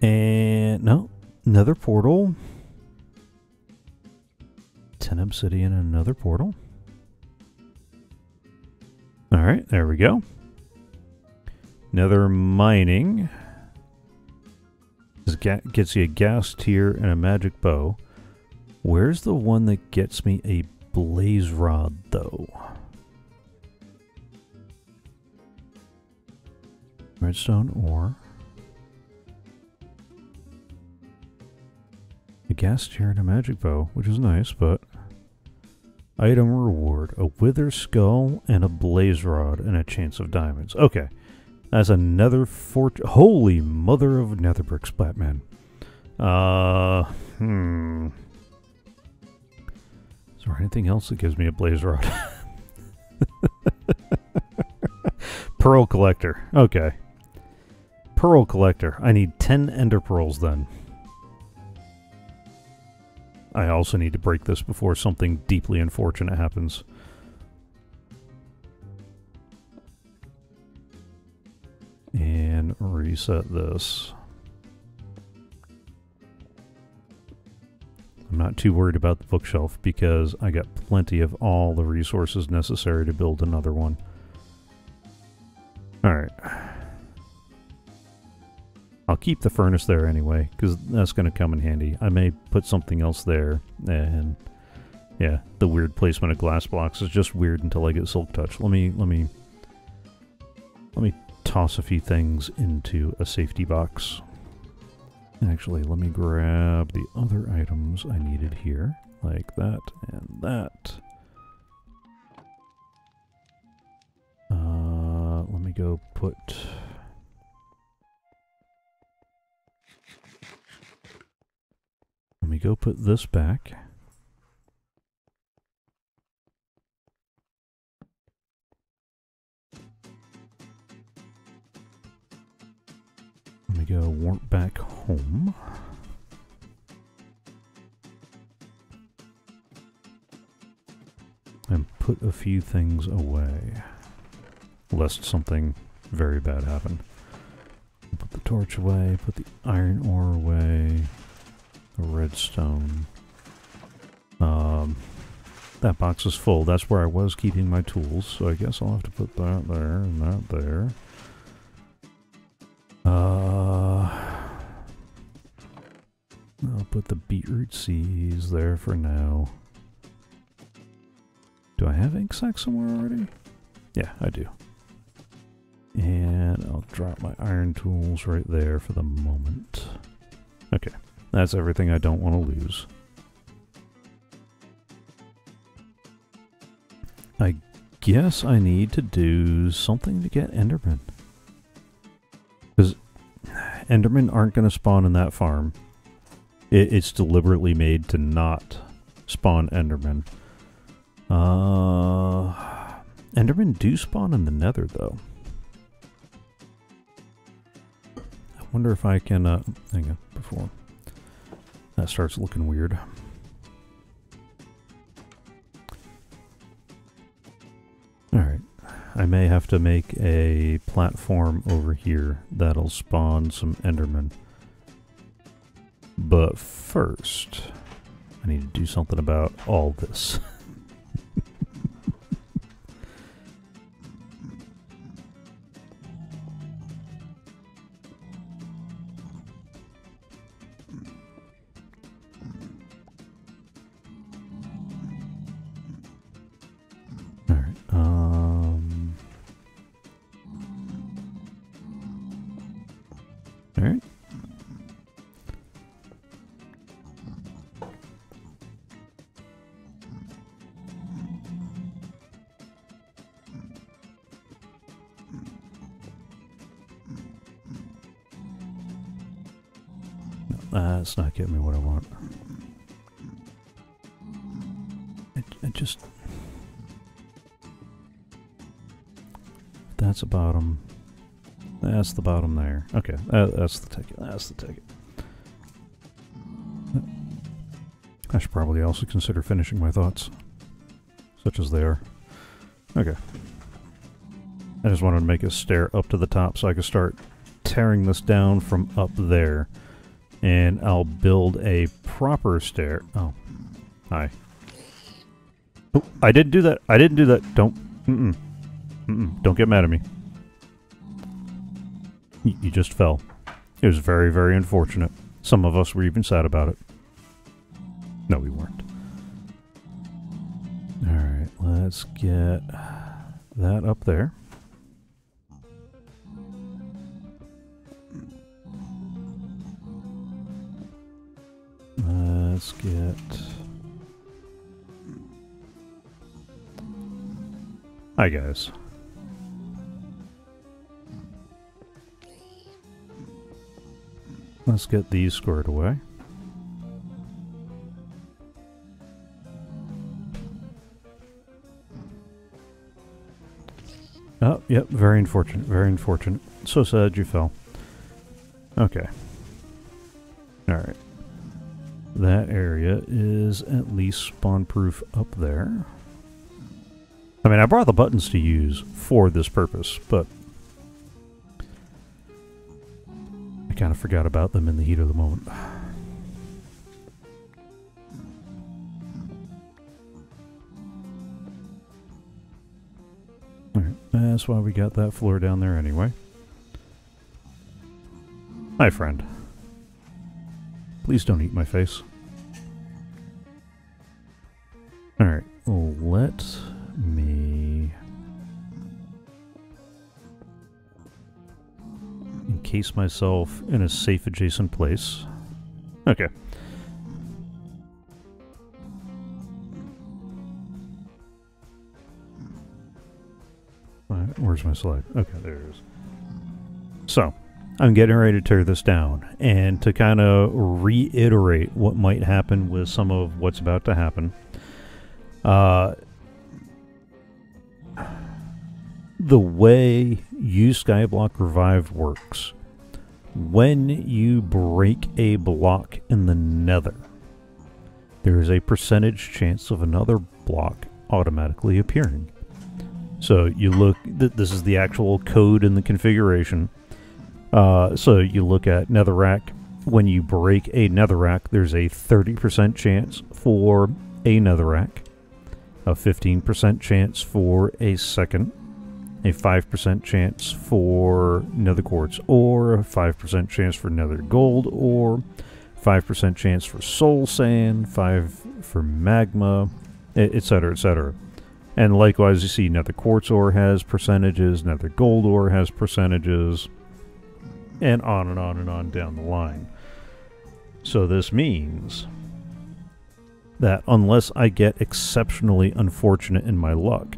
And... no. Another portal. ten obsidian and another portal. Alright, there we go. Nether mining. This gets you a gas tier and a magic bow. Where's the one that gets me a blaze rod, though? Redstone ore. A gas tier and a magic bow, which is nice, but... Item reward. A wither skull and a blaze rod and a chance of diamonds. Okay. That's another fort. Holy mother of nether bricks, Batman. Uh, hmm... Or anything else that gives me a blaze rod. Pearl collector. Okay. Pearl collector. I need ten ender pearls then. I also need to break this before something deeply unfortunate happens. And reset this. I'm not too worried about the bookshelf because I got plenty of all the resources necessary to build another one. Alright. I'll keep the furnace there anyway, because that's going to come in handy. I may put something else there, and yeah, the weird placement of glass blocks is just weird until I get silk touch. Let me, let me, let me toss a few things into a safety box. Actually, let me grab the other items I needed here, like that and that. Uh, let me go put... Let me go put this back. Let me go warp back home. And put a few things away. Lest something very bad happen. Put the torch away, put the iron ore away, the redstone. Um, that box is full. That's where I was keeping my tools, so I guess I'll have to put that there and that there. Uh, I'll put the beetroot seeds there for now. Do I have ink sac somewhere already? Yeah, I do. And I'll drop my iron tools right there for the moment. Okay, that's everything I don't want to lose. I guess I need to do something to get endermen. Endermen aren't going to spawn in that farm. It, it's deliberately made to not spawn Endermen. Uh, Endermen do spawn in the Nether, though. I wonder if I can... Uh, hang on, before that starts looking weird. Alright. I may have to make a platform over here that'll spawn some Endermen. But first, I need to do something about all this. Nah, it's not getting me what I want. I, I just... That's the bottom. That's the bottom there. Okay, uh, that's the ticket. That's the ticket. I should probably also consider finishing my thoughts, such as they are. Okay. I just wanted to make it stair up to the top so I could start tearing this down from up there. And I'll build a proper stair. Oh. Hi. Oh, I didn't do that. I didn't do that. Don't. Mm-mm. Mm-mm. Don't get mad at me. Y- you just fell. It was very, very unfortunate. Some of us were even sad about it. No, we weren't. Alright, let's get that up there. Let's get... Hi, guys. Let's get these squared away. Oh, yep, very unfortunate, very unfortunate. So sad you fell. Okay. Alright. That area is at least spawn-proof up there. I mean, I brought the buttons to use for this purpose, but... I kind of forgot about them in the heat of the moment. That's why we got that floor down there anyway. Hi, friend. Please don't eat my face. Alright, let me... encase myself in a safe adjacent place. Okay. Where's my slide? Okay, there it is. So, I'm getting ready to tear this down. And to kind of reiterate what might happen with some of what's about to happen. Uh, the way you Skyblock Revive works. When you break a block in the Nether, there is a percentage chance of another block automatically appearing. So you look, th this is the actual code in the configuration. Uh, so you look at netherrack. When you break a netherrack, there's a thirty percent chance for a netherrack, a fifteen percent chance for a second, a five percent chance for nether quartz, or a five percent chance for nether gold, or five percent chance for soul sand, five percent for magma, et cetera, et cetera. And likewise, you see nether quartz ore has percentages, nether gold ore has percentages, and on and on and on down the line. So this means that unless I get exceptionally unfortunate in my luck,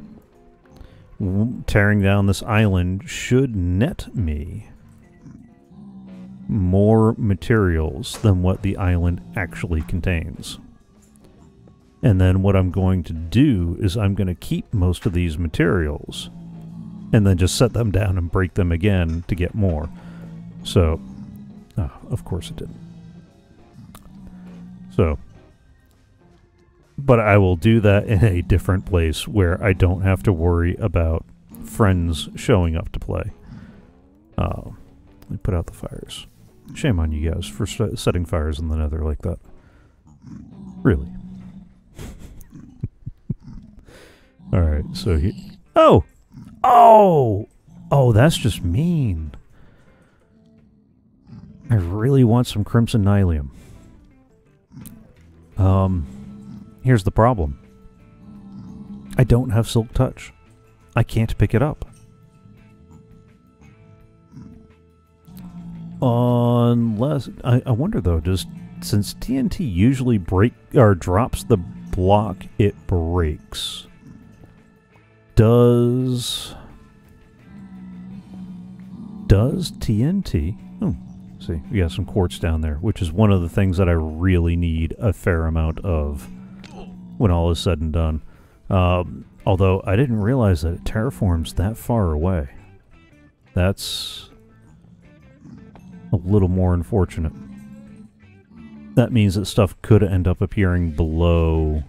tearing down this island should net me more materials than what the island actually contains. And then what I'm going to do is I'm going to keep most of these materials and then just set them down and break them again to get more. So, oh, of course it didn't. So, but I will do that in a different place where I don't have to worry about friends showing up to play. Uh, let me put out the fires. Shame on you guys for st- setting fires in the Nether like that. Really. Alright, so he... Oh! Oh! Oh, that's just mean. I really want some Crimson Nihilium. Um, here's the problem. I don't have Silk Touch. I can't pick it up. Unless... I, I wonder, though, does... Since T N T usually break... or drops the block it breaks... Does does T N T? Oh, See, we got some quartz down there, which is one of the things that I really need a fair amount of when all is said and done. Um, although, I didn't realize that it terraforms that far away. That's a little more unfortunate. That means that stuff could end up appearing below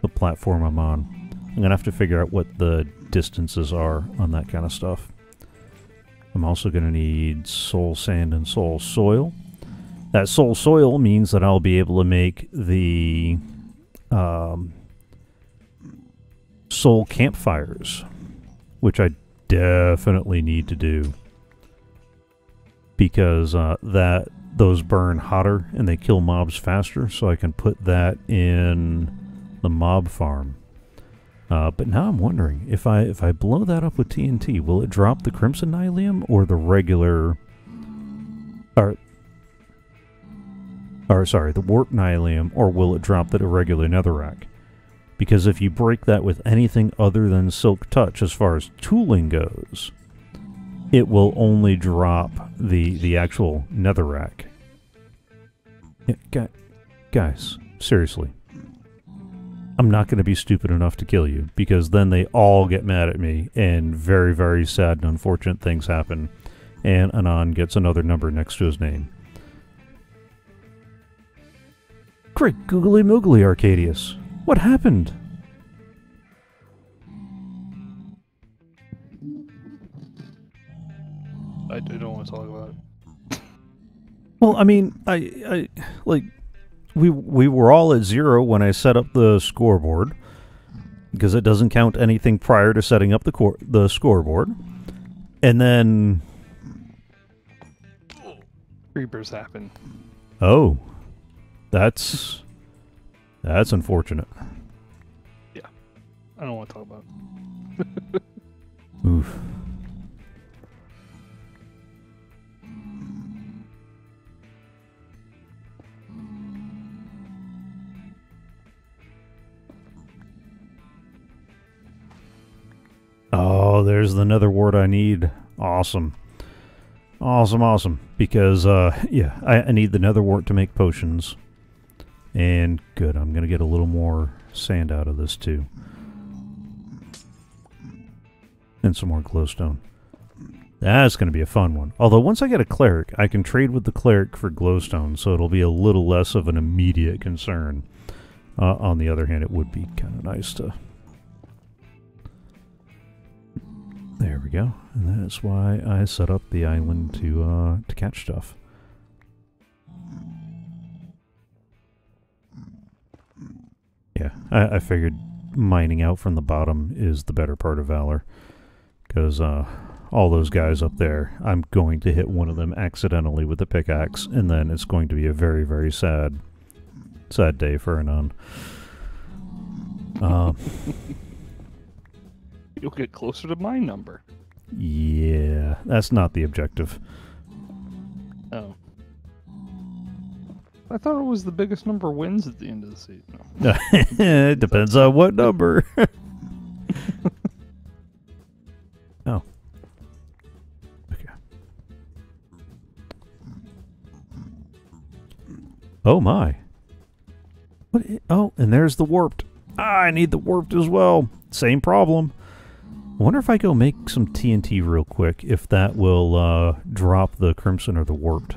the platform I'm on. I'm going to have to figure out what the distances are on that kind of stuff. I'm also going to need soul sand and soul soil. That soul soil means that I'll be able to make the um, soul campfires, which I definitely need to do, because uh, that those burn hotter and they kill mobs faster, so I can put that in the mob farm. Uh, but now I'm wondering, if I if I blow that up with T N T, will it drop the Crimson Nihilium or the regular... Or, or sorry, the Warp Nihilium, or will it drop the irregular Netherrack? Because if you break that with anything other than Silk Touch, as far as tooling goes, it will only drop the, the actual Netherrack. Yeah, guys, seriously. I'm not going to be stupid enough to kill you, because then they all get mad at me, and very, very sad and unfortunate things happen, and Anon gets another number next to his name. Great googly moogly, Arcadius! What happened? I don't want to talk about it. Well, I mean, I, I, like... We, we were all at zero when I set up the scoreboard, because it doesn't count anything prior to setting up the cor the scoreboard. And then... Creepers happen. Oh. That's... That's unfortunate. Yeah. I don't want to talk about it. Oof. Oh, there's the nether wart I need. Awesome. Awesome, awesome. Because, uh, yeah, I, I need the nether wart to make potions. And, good, I'm going to get a little more sand out of this, too. And some more glowstone. That's going to be a fun one. Although, once I get a cleric, I can trade with the cleric for glowstone, so it'll be a little less of an immediate concern. Uh, on the other hand, it would be kind of nice to... There we go, and that's why I set up the island to uh, to catch stuff. Yeah, I, I figured mining out from the bottom is the better part of valor, because uh, all those guys up there, I'm going to hit one of them accidentally with a pickaxe, and then it's going to be a very, very sad, sad day for Anon. Um... You'll get closer to my number. Yeah, that's not the objective. Oh. I thought it was the biggest number wins at the end of the season. No. It depends on what number. Oh. Okay. Oh my. What? Is, oh, and there's the warped. Ah, I need the warped as well. Same problem. I wonder if I go make some T N T real quick, if that will uh, drop the Crimson or the Warped.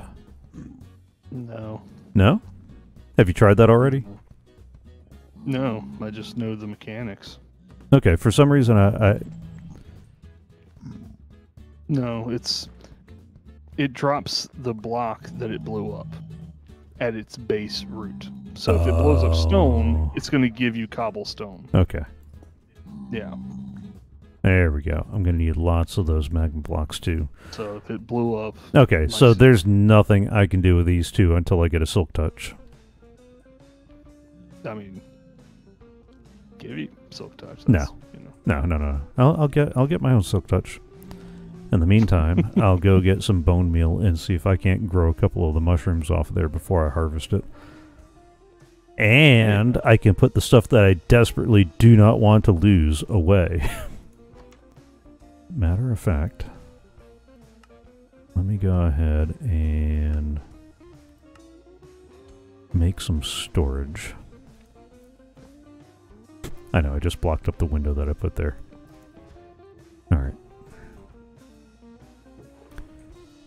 No. No? Have you tried that already? No, I just know the mechanics. Okay, for some reason I... I... No, it's... It drops the block that it blew up at its base root. So oh. If it blows up stone, it's going to give you cobblestone. Okay. Yeah. There we go. I'm going to need lots of those magma blocks, too. So if it blew up... Okay, so skin. There's nothing I can do with these two until I get a Silk Touch. I mean... Give you Silk Touch. No. You know. No, no, no. I'll, I'll get I'll get my own Silk Touch. In the meantime, I'll go get some bone meal and see if I can't grow a couple of the mushrooms off of there before I harvest it. And yeah. I can put the stuff that I desperately do not want to lose away. Matter of fact, let me go ahead and make some storage. I know, I just blocked up the window that I put there. Alright.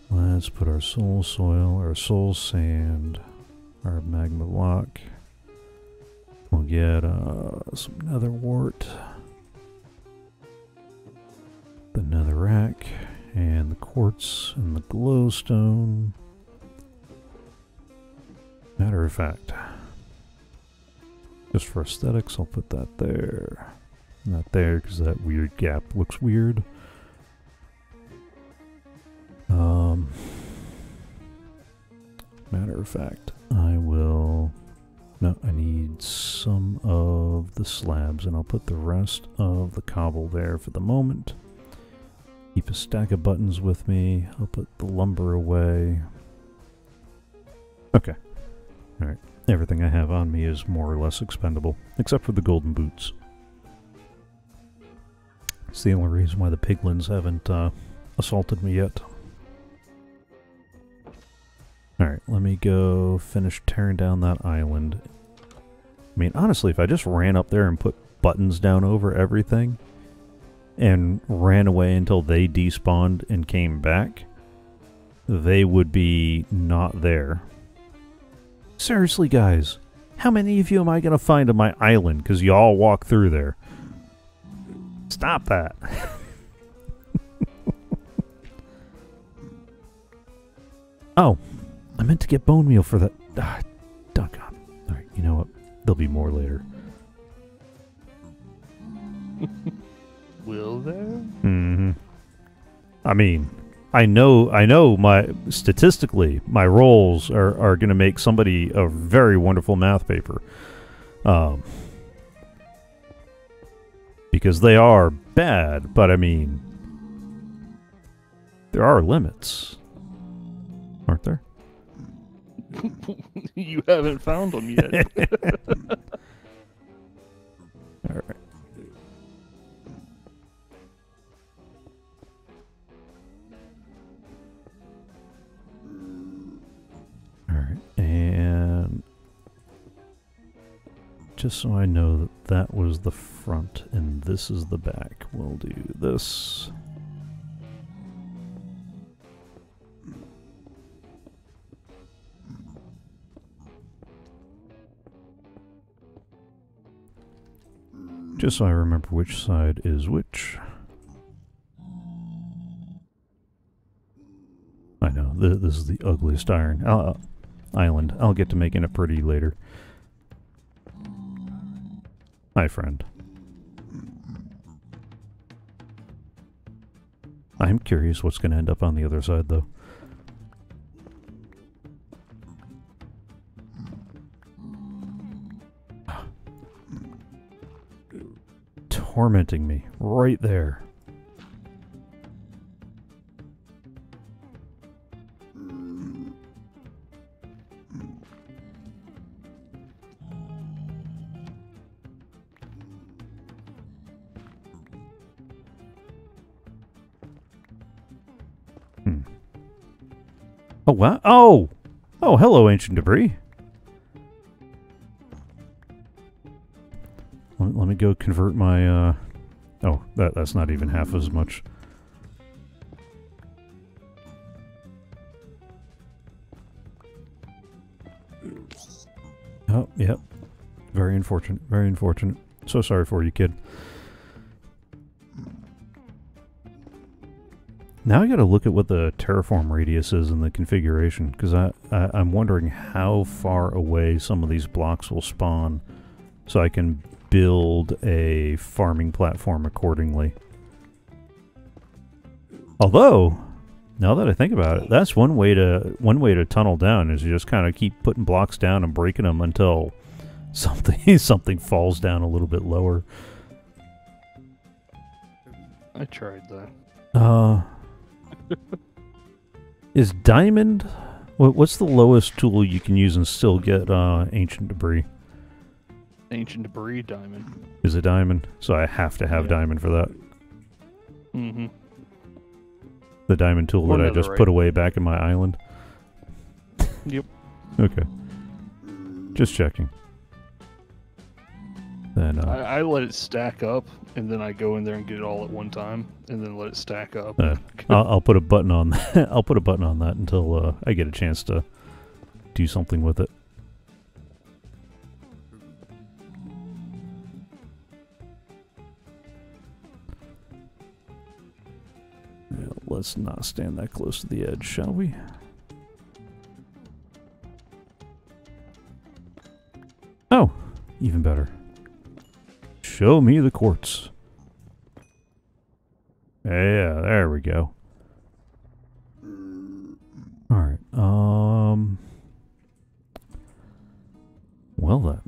Let's put our soul soil, our soul sand, our magma block. We'll get uh, some nether wart, the netherrack, and the quartz, and the glowstone. Matter of fact, just for aesthetics, I'll put that there. Not there, because that weird gap looks weird. Um, matter of fact, I will... No, I need some of the slabs, and I'll put the rest of the cobble there for the moment. Keep a stack of buttons with me. I'll put the lumber away. Okay. Alright. Everything I have on me is more or less expendable, except for the golden boots. It's the only reason why the piglins haven't uh, assaulted me yet. Alright, let me go finish tearing down that island. I mean, honestly, if I just ran up there and put buttons down over everything, and ran away until they despawned and came back, they would be not there. Seriously, guys, how many of you am I going to find on my island? Because y'all walk through there. Stop that. Oh, I meant to get bone meal for that. Ah, dunk on. Alright, you know what? There'll be more later. Will there? Mm-hmm. I mean... I know, I know. My statistically, my rolls are are going to make somebody a very wonderful math paper, um, because they are bad. But I mean, there are limits, aren't there? You haven't found them yet. All right. And just so I know that that was the front and this is the back, we'll do this. Just so I remember which side is which. I know, th this is the ugliest iron. Uh, Island. I'll get to making it pretty later. Hi, friend. I'm curious what's going to end up on the other side, though. Tormenting me. Right there. Oh, wow. Oh! Oh, hello, ancient debris. Let, let me go convert my, uh... Oh, that, that's not even half as much. Oh, yep. Very unfortunate. Very unfortunate. So sorry for you, kid. Now I gotta look at what the terraform radius is in the configuration, because I, I, I'm wondering how far away some of these blocks will spawn so I can build a farming platform accordingly. Although, now that I think about it, that's one way to one way to tunnel down, is you just kind of keep putting blocks down and breaking them until something something falls down a little bit lower. I tried that. Uh... Is diamond... What, what's the lowest tool you can use and still get uh, ancient debris? Ancient debris diamond. Is it diamond? So I have to have yeah. diamond for that. Mm-hmm. the diamond tool or that I just right. put away back in my island? Yep. Okay. Just checking. Then uh, I, I let it stack up, and then I go in there and get it all at one time, and then let it stack up. Uh, I'll, I'll put a button on that. I'll put a button on that until uh, I get a chance to do something with it. Yeah, let's not stand that close to the edge, shall we? Oh, even better. Show me the quartz. Yeah, there we go. Alright, um... well then.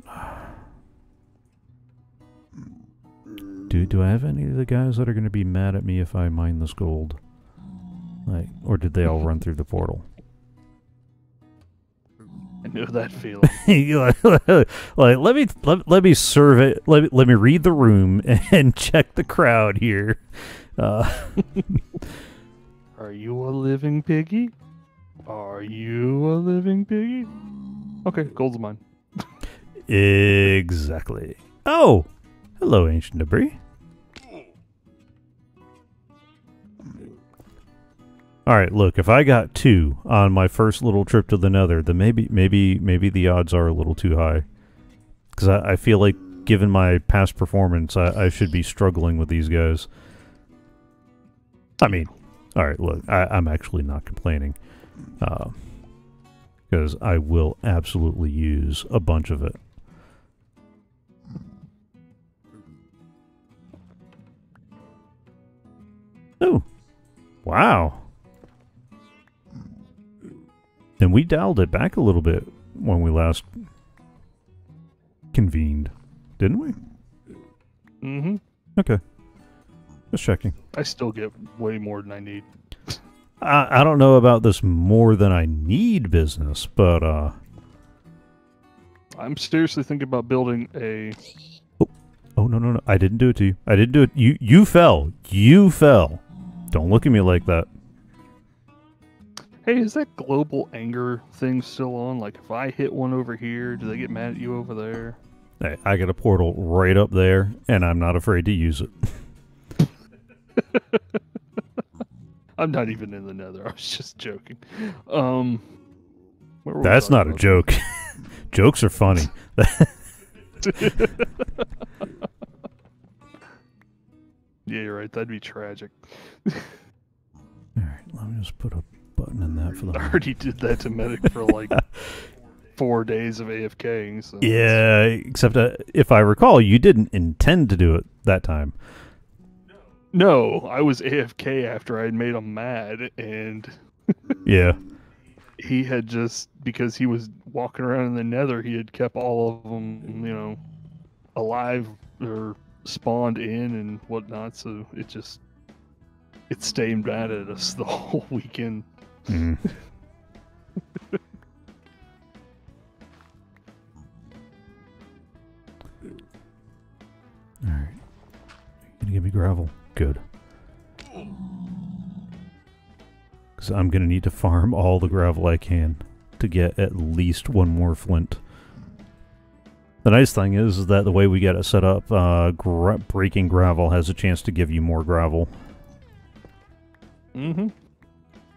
Do, do I have any of the guys that are going to be mad at me if I mine this gold? Like, or did they all run through the portal? I know that feeling. Like, let me let, let me serve it. Let, let me read the room and check the crowd here. Uh, Are you a living piggy? Are you a living piggy? Okay, gold's mine. Exactly. Oh, hello, ancient debris. All right, look, if I got two on my first little trip to the Nether, then maybe maybe, maybe the odds are a little too high. Because I, I feel like, given my past performance, I, I should be struggling with these guys. I mean, all right, look, I, I'm actually not complaining. Because uh, I will absolutely use a bunch of it. Oh, wow. And we dialed it back a little bit when we last convened, didn't we? Mm-hmm. Okay. Just checking. I still get way more than I need. I, I don't know about this more than I need business, but... uh, I'm seriously thinking about building a... Oh, oh no, no, no. I didn't do it to you. I didn't do it. You, you fell. You fell. Don't look at me like that. Hey, is that global anger thing still on? Like, if I hit one over here, do they get mad at you over there? Hey, I got a portal right up there, and I'm not afraid to use it. I'm not even in the Nether. I was just joking. Um, where were That's we not a about? joke. Jokes are funny. Yeah, you're right. That'd be tragic. All right, let me just put up. Button in that for the I already did that to Medic for like four days of AFKing. So yeah, except uh, if I recall, you didn't intend to do it that time. No, I was A F K after I had made him mad, and yeah, he had just because he was walking around in the Nether, he had kept all of them, you know, alive or spawned in and whatnot. So it just it stayed mad at us the whole weekend. Mm. All right, gonna give me gravel. Good, because I'm gonna need to farm all the gravel I can to get at least one more flint. The nice thing is, is that the way we got it set up, uh, gra breaking gravel has a chance to give you more gravel. Mm-hmm.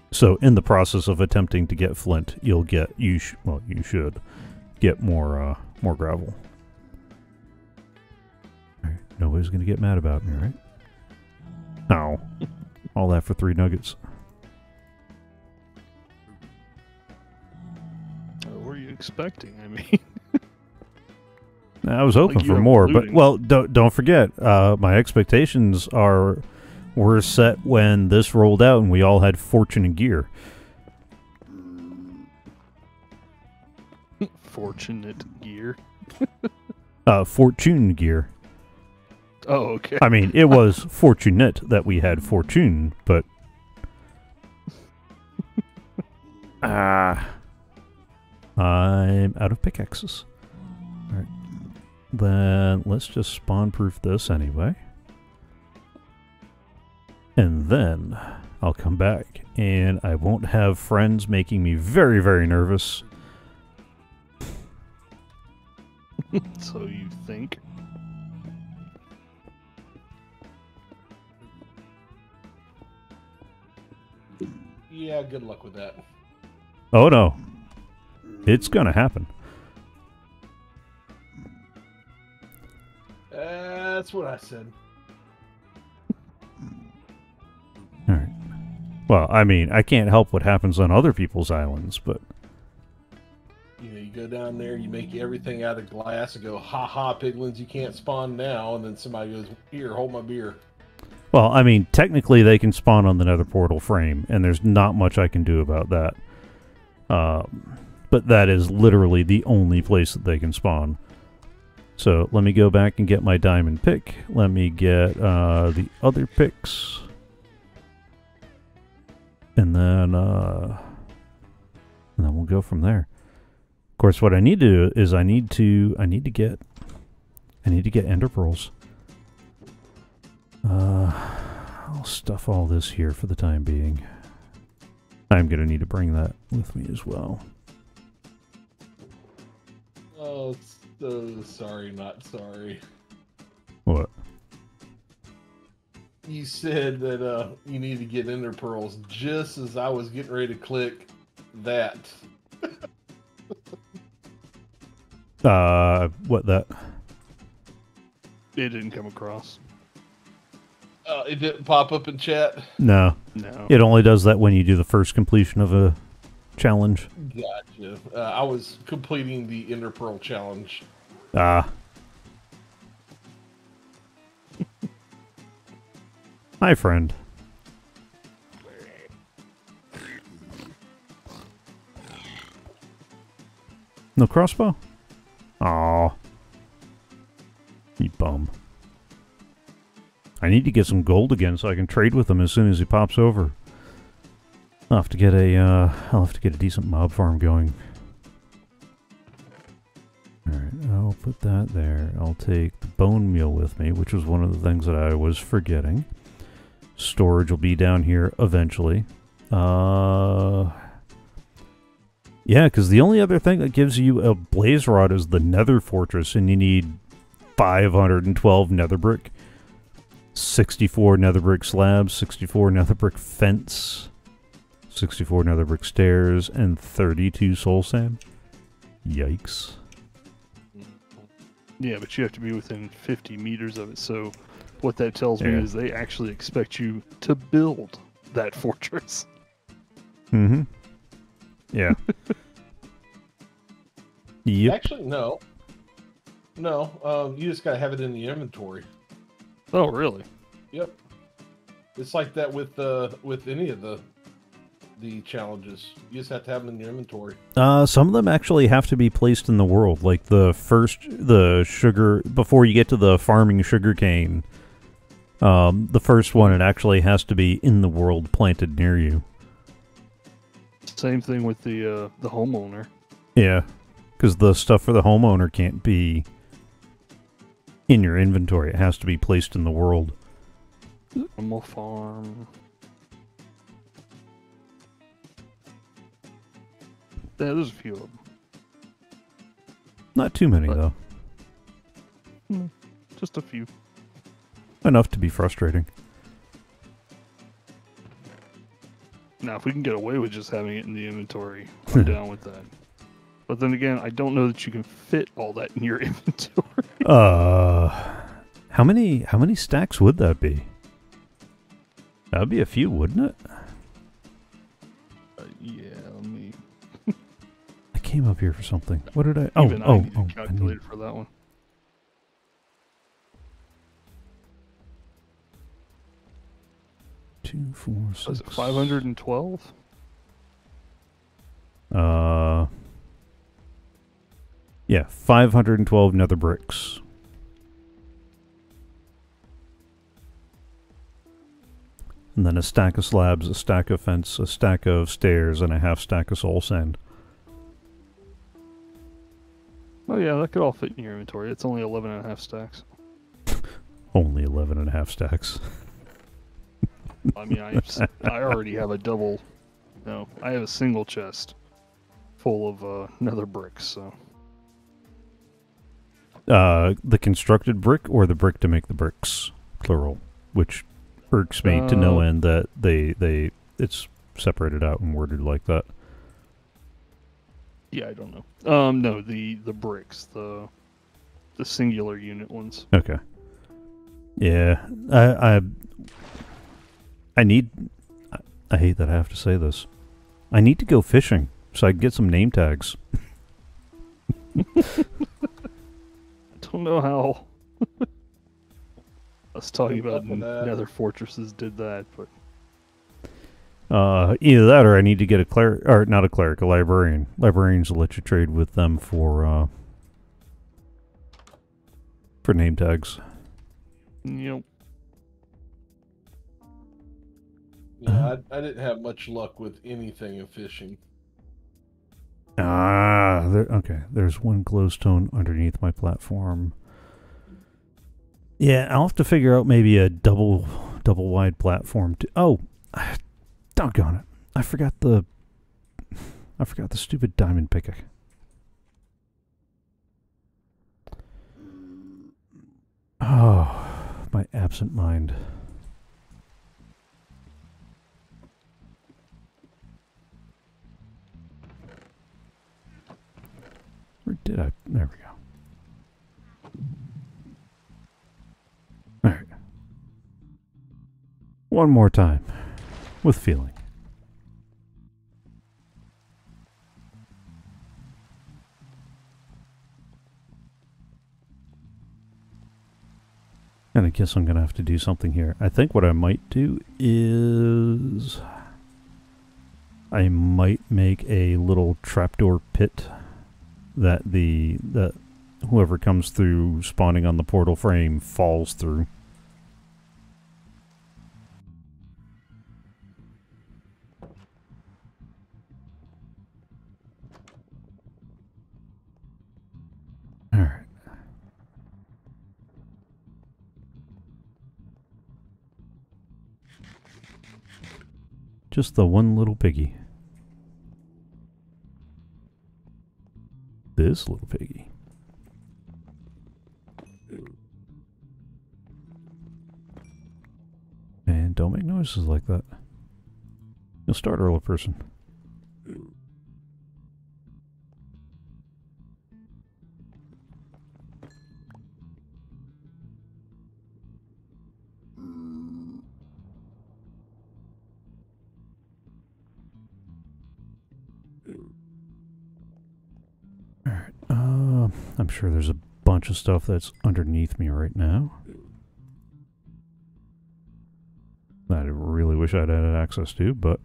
So, in the process of attempting to get flint, you'll get you sh well, you should get more uh, more gravel. All right. Nobody's gonna get mad about me, right? No, all that for three nuggets. What were you expecting? I mean, I was hoping like for more, including. but well, don't don't forget, uh, my expectations are. We're set when this rolled out and we all had fortune and gear. Fortunate gear? uh, fortune gear. Oh, okay. I mean, it was fortunate that we had fortune, but... Ah. uh, I'm out of pickaxes. Alright. Then let's just spawn-proof this anyway. And then I'll come back and I won't have friends making me very, very nervous. So you think? Yeah, good luck with that. Oh no. It's gonna happen. Uh, that's what I said. Alright. Well, I mean, I can't help what happens on other people's islands, but... You know, you go down there, you make everything out of glass and go, ha ha, piglins, you can't spawn now, and then somebody goes, here, hold my beer. Well, I mean, technically they can spawn on the Nether portal frame, and there's not much I can do about that. Uh, but that is literally the only place that they can spawn. So let me go back and get my diamond pick. Let me get uh, the other picks. And then, uh, and then we'll go from there. Of course, what I need to do is I need to, I need to get, I need to get ender pearls. Uh, I'll stuff all this here for the time being. I'm going to need to bring that with me as well. Oh, so sorry, not sorry. What? You said that uh, you need to get ender pearls just as I was getting ready to click that. uh, what that? It didn't come across. Uh, it didn't pop up in chat? No. No. It only does that when you do the first completion of a challenge. Gotcha. Uh, I was completing the Ender Pearl challenge. Ah. Hi, friend. No crossbow? Aw. You bum. I need to get some gold again so I can trade with him as soon as he pops over. I'll have to get a, uh, I'll have to get a decent mob farm going. Alright, I'll put that there. I'll take the bone meal with me, which was one of the things that I was forgetting. Storage will be down here eventually. Uh, yeah, because the only other thing that gives you a blaze rod is the Nether Fortress, and you need five hundred twelve nether brick. sixty-four nether brick slabs, sixty-four nether brick fence, sixty-four nether brick stairs, and thirty-two soul sand. Yikes. Yeah, but you have to be within fifty meters of it, so what that tells yeah. me is they actually expect you to build that fortress. Mm-hmm. Yeah. Yep. Actually, no. No, um, you just gotta have it in the inventory. Oh, really? Yep. It's like that with uh, with any of the the challenges. You just have to have them in your inventory. Uh, some of them actually have to be placed in the world. Like the first, the sugar, before you get to the farming sugarcane, um, the first one, it actually has to be in the world planted near you. Same thing with the, uh, the homeowner. Yeah, because the stuff for the homeowner can't be... in your inventory, it has to be placed in the world. Animal farm. Yeah, there's a few of them. Not too many, but, though. Just a few. Enough to be frustrating. Now, if we can get away with just having it in the inventory, I'm down with that. But then again, I don't know that you can fit all that in your inventory. Uh, how many how many stacks would that be? That would be a few, wouldn't it? Uh, yeah, let me... I came up here for something. What did I... Oh, Even oh, I need oh, a calculator I need... for that one. Two, four, six... Was it five hundred twelve? Uh... Yeah, five hundred twelve nether bricks. And then a stack of slabs, a stack of fence, a stack of stairs, and a half stack of soul sand. Oh yeah, that could all fit in your inventory. It's only eleven and a half stacks. Only eleven and a half stacks. I mean, I I already have a double. No, I have a single chest full of uh, nether bricks. So, uh, the constructed brick or the brick to make the bricks, plural, which irks me uh, to no end that they they it's separated out and worded like that. Yeah, I don't know. Um, no, the the bricks, the the singular unit ones. Okay. Yeah, I I I need. I hate that I have to say this. I need to go fishing so I can get some name tags. I don't know how. Us talking about nether fortresses did that, but uh, either that or I need to get a cleric, or not a cleric, a librarian. Librarians will let you trade with them for uh, for name tags. Yep. Yeah, I, I didn't have much luck with anything of fishing. Ah, there, okay. There's one glowstone underneath my platform. Yeah, I'll have to figure out maybe a double, double wide platform. To, oh, doggone it! I forgot the, I forgot the stupid diamond pickaxe. Oh, my absent mind. Where did I? There we go. All right. One more time. With feeling. And I guess I'm going to have to do something here. I think what I might do is... I might make a little trapdoor pit... that the that whoever comes through spawning on the portal frame falls through. All right. Just the one little piggy. This little piggy. And don't make noises like that. You'll startle a person. I'm sure there's a bunch of stuff that's underneath me right now. I really wish I'd had access to, but...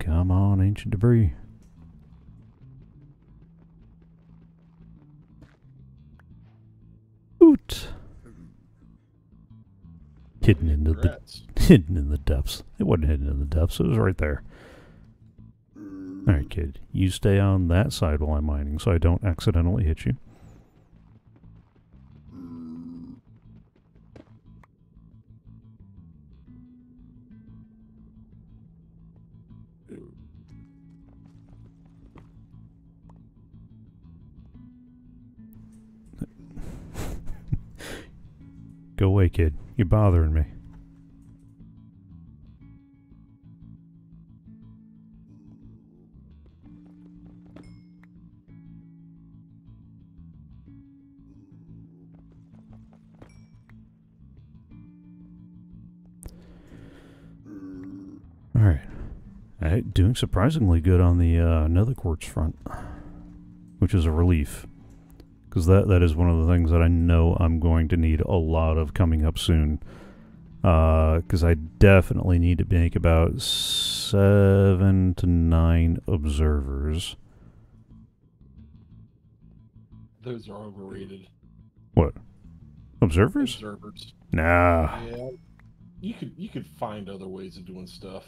Come on, ancient debris. Oot! Hidden into the... Hidden in the depths. It wasn't hidden in the depths. It was right there. All right, kid. You stay on that side while I'm mining so I don't accidentally hit you. Go away, kid. You're bothering me. Doing surprisingly good on the uh, nether quartz front, which is a relief, because that, that is one of the things that I know I'm going to need a lot of coming up soon, because uh, I definitely need to make about seven to nine observers. Those are overrated. What? Observers? Observers. Nah. Yeah. You could, you could find other ways of doing stuff.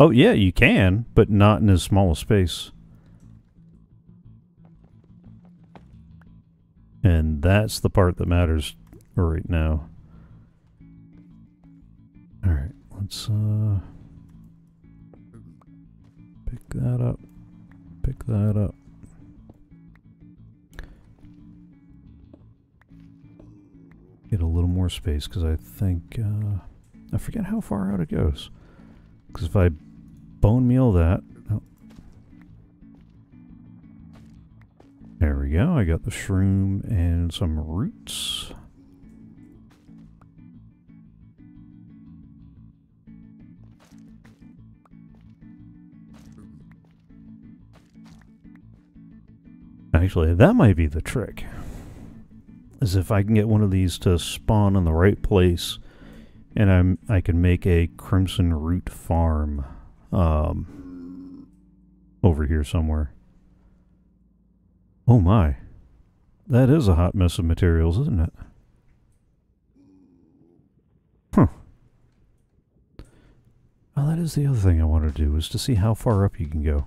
Oh, yeah, you can, but not in as small a space. And that's the part that matters right now. Alright, let's uh, pick that up, pick that up. Get a little more space because I think, uh, I forget how far out it goes. Because if I bone meal that, oh. There we go, I got the shroom and some roots. Actually, that might be the trick. Is if I can get one of these to spawn in the right place, and I'm I can make a crimson root farm um, over here somewhere. Oh my, that is a hot mess of materials, isn't it? Huh. Well, that is the other thing I want to do is to see how far up you can go.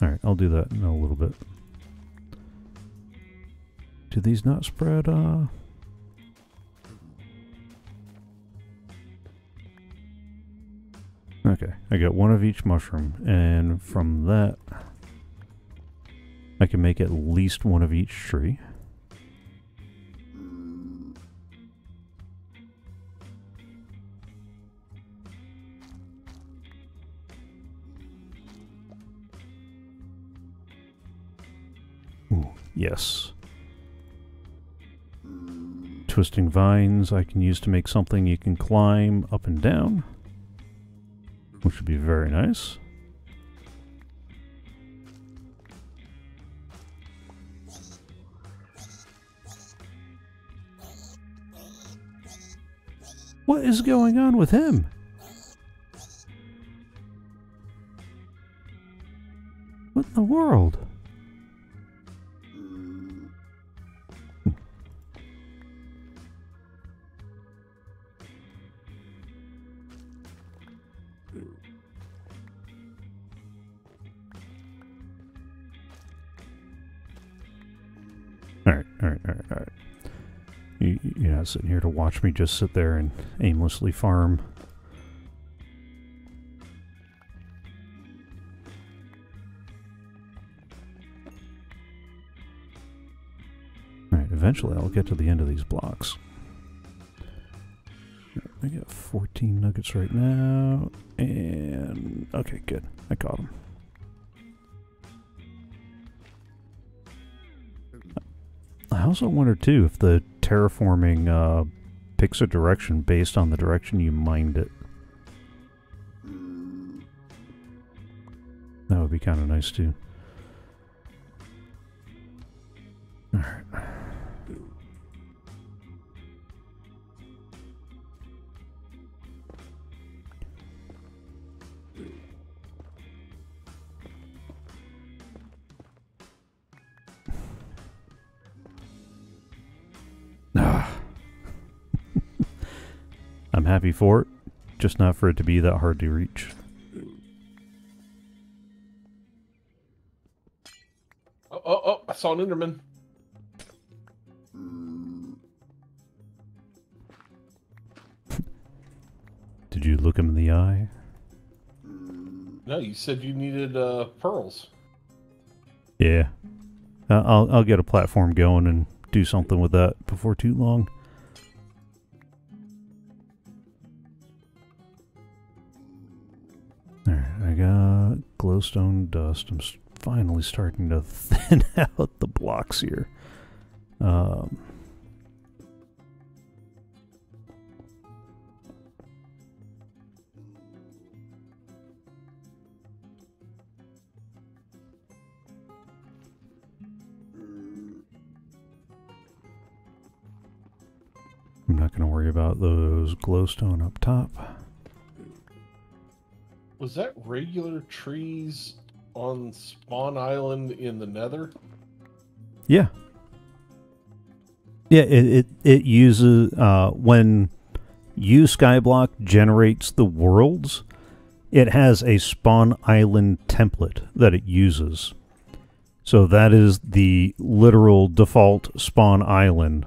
All right, I'll do that in a little bit. Do these not spread? Uh... Okay, I got one of each mushroom, and from that I can make at least one of each tree. Ooh, yes. Twisting vines I can use to make something you can climb up and down, which would be very nice. What is going on with him? What in the world? Sitting here to watch me just sit there and aimlessly farm. Alright, eventually I'll get to the end of these blocks. I got fourteen nuggets right now, and okay, good. I caught them. I also wonder too if the terraforming uh, picks a direction based on the direction you mined it. That would be kind of nice too. Alright. I'm happy for it, just not for it to be that hard to reach. Oh, oh, oh, I saw an Enderman. Did you look him in the eye? No, you said you needed uh, pearls. Yeah. Uh, I'll, I'll get a platform going and do something with that before too long. Glowstone dust. I'm finally starting to thin out the blocks here. Um, I'm not going to worry about those glowstone up top. Was that regular trees on Spawn Island in the Nether? Yeah. Yeah, it, it, it uses... Uh, when you Skyblock generates the worlds, it has a Spawn Island template that it uses. So that is the literal default spawn island.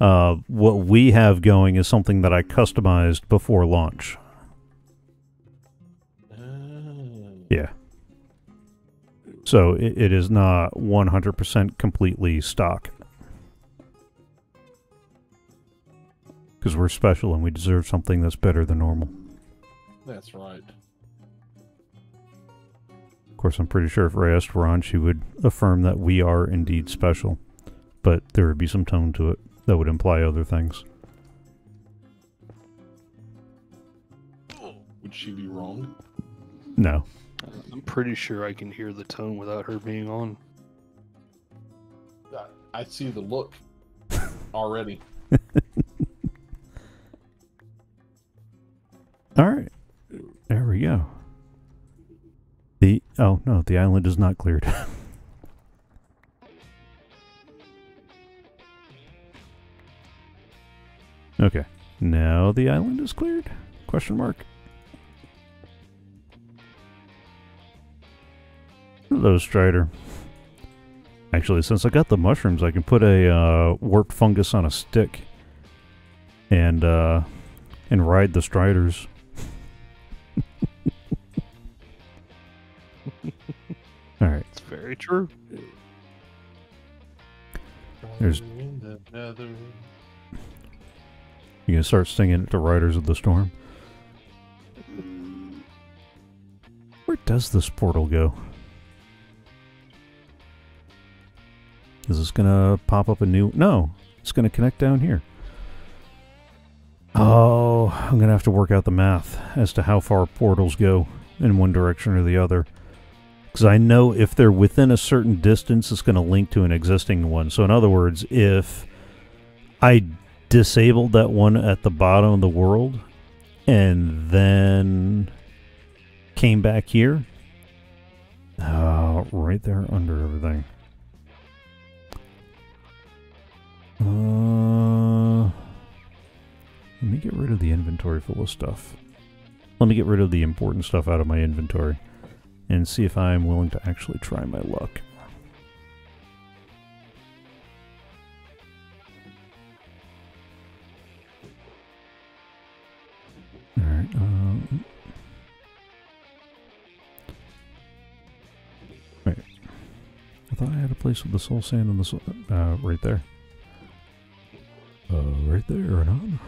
Uh, what we have going is something that I customized before launch. Yeah. So it, it is not one hundred percent completely stock. Because we're special and we deserve something that's better than normal. That's right. Of course, I'm pretty sure if Rayest were on, she would affirm that we are indeed special. But there would be some tone to it that would imply other things. Would she be wrong? No. Uh, I'm pretty sure I can hear the tone without her being on. I see the look already. Alright. There we go. The... Oh, no. The island is not cleared. Okay. Now the island is cleared? Question mark. Hello, Strider. Actually, since I got the mushrooms, I can put a uh, warped fungus on a stick and uh, and ride the Striders. Alright. It's very true. There's... You can start singing it to Riders of the Storm. Where does this portal go? Is this gonna pop up a new... No! It's gonna connect down here. Oh, I'm gonna have to work out the math as to how far portals go in one direction or the other. Because I know if they're within a certain distance, it's gonna link to an existing one. So in other words, if I disabled that one at the bottom of the world and then came back here. Uh, right there under everything. Uh, let me get rid of the inventory full of stuff. Let me get rid of the important stuff out of my inventory and see if I am willing to actually try my luck. Alright, um... Wait. I thought I had a place with the soul sand and the soul... Uh, right there. Uh, right there, right on.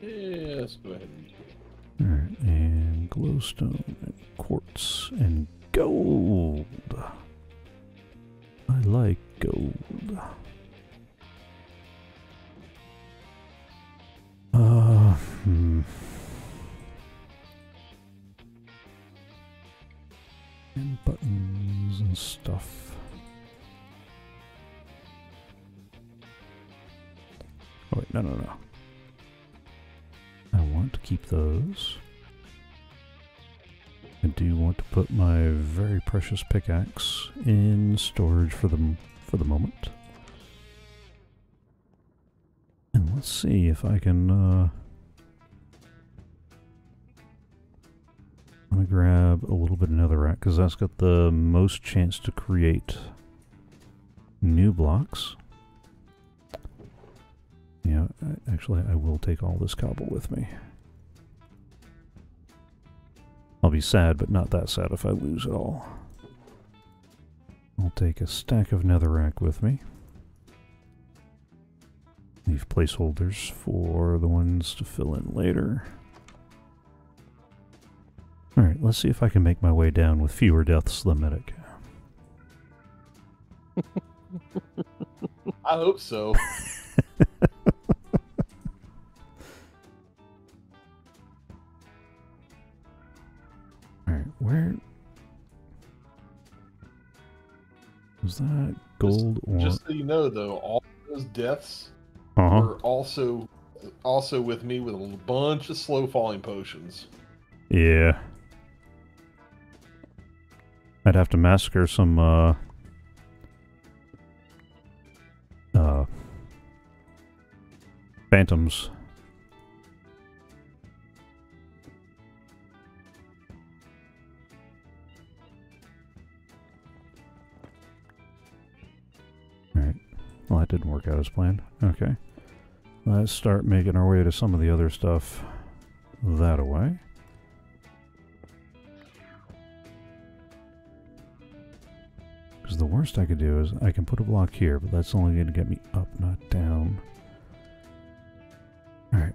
Yes, go ahead. All right, and glowstone, and quartz, and gold. I like gold. Uh, hmm. And buttons and stuff. Oh wait, no, no, no. I want to keep those. I do want to put my very precious pickaxe in storage for the for the moment. And let's see if I can, uh, let me grab a little bit of netherrack, because that's got the most chance to create new blocks. Yeah, I, actually I will take all this cobble with me. I'll be sad, but not that sad if I lose it all. I'll take a stack of netherrack with me. Leave placeholders for the ones to fill in later. Alright, let's see if I can make my way down with fewer deaths than Medic. I hope so. Alright, where... Was that gold or... Just so you know, though, all those deaths... Uh-huh. We're also, also with me with a bunch of slow falling potions. Yeah. I'd have to massacre some, uh... Uh... phantoms. Alright. Well, that didn't work out as planned. Okay. Let's start making our way to some of the other stuff that way. Because the worst I could do is I can put a block here, but that's only going to get me up, not down. Alright.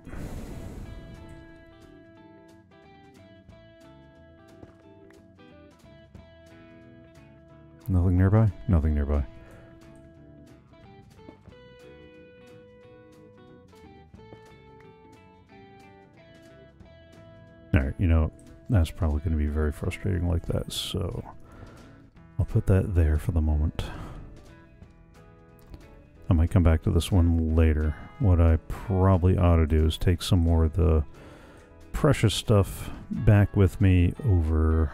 Nothing nearby? Nothing nearby. You know, that's probably going to be very frustrating like that, so I'll put that there for the moment. I might come back to this one later. What I probably ought to do is take some more of the precious stuff back with me over.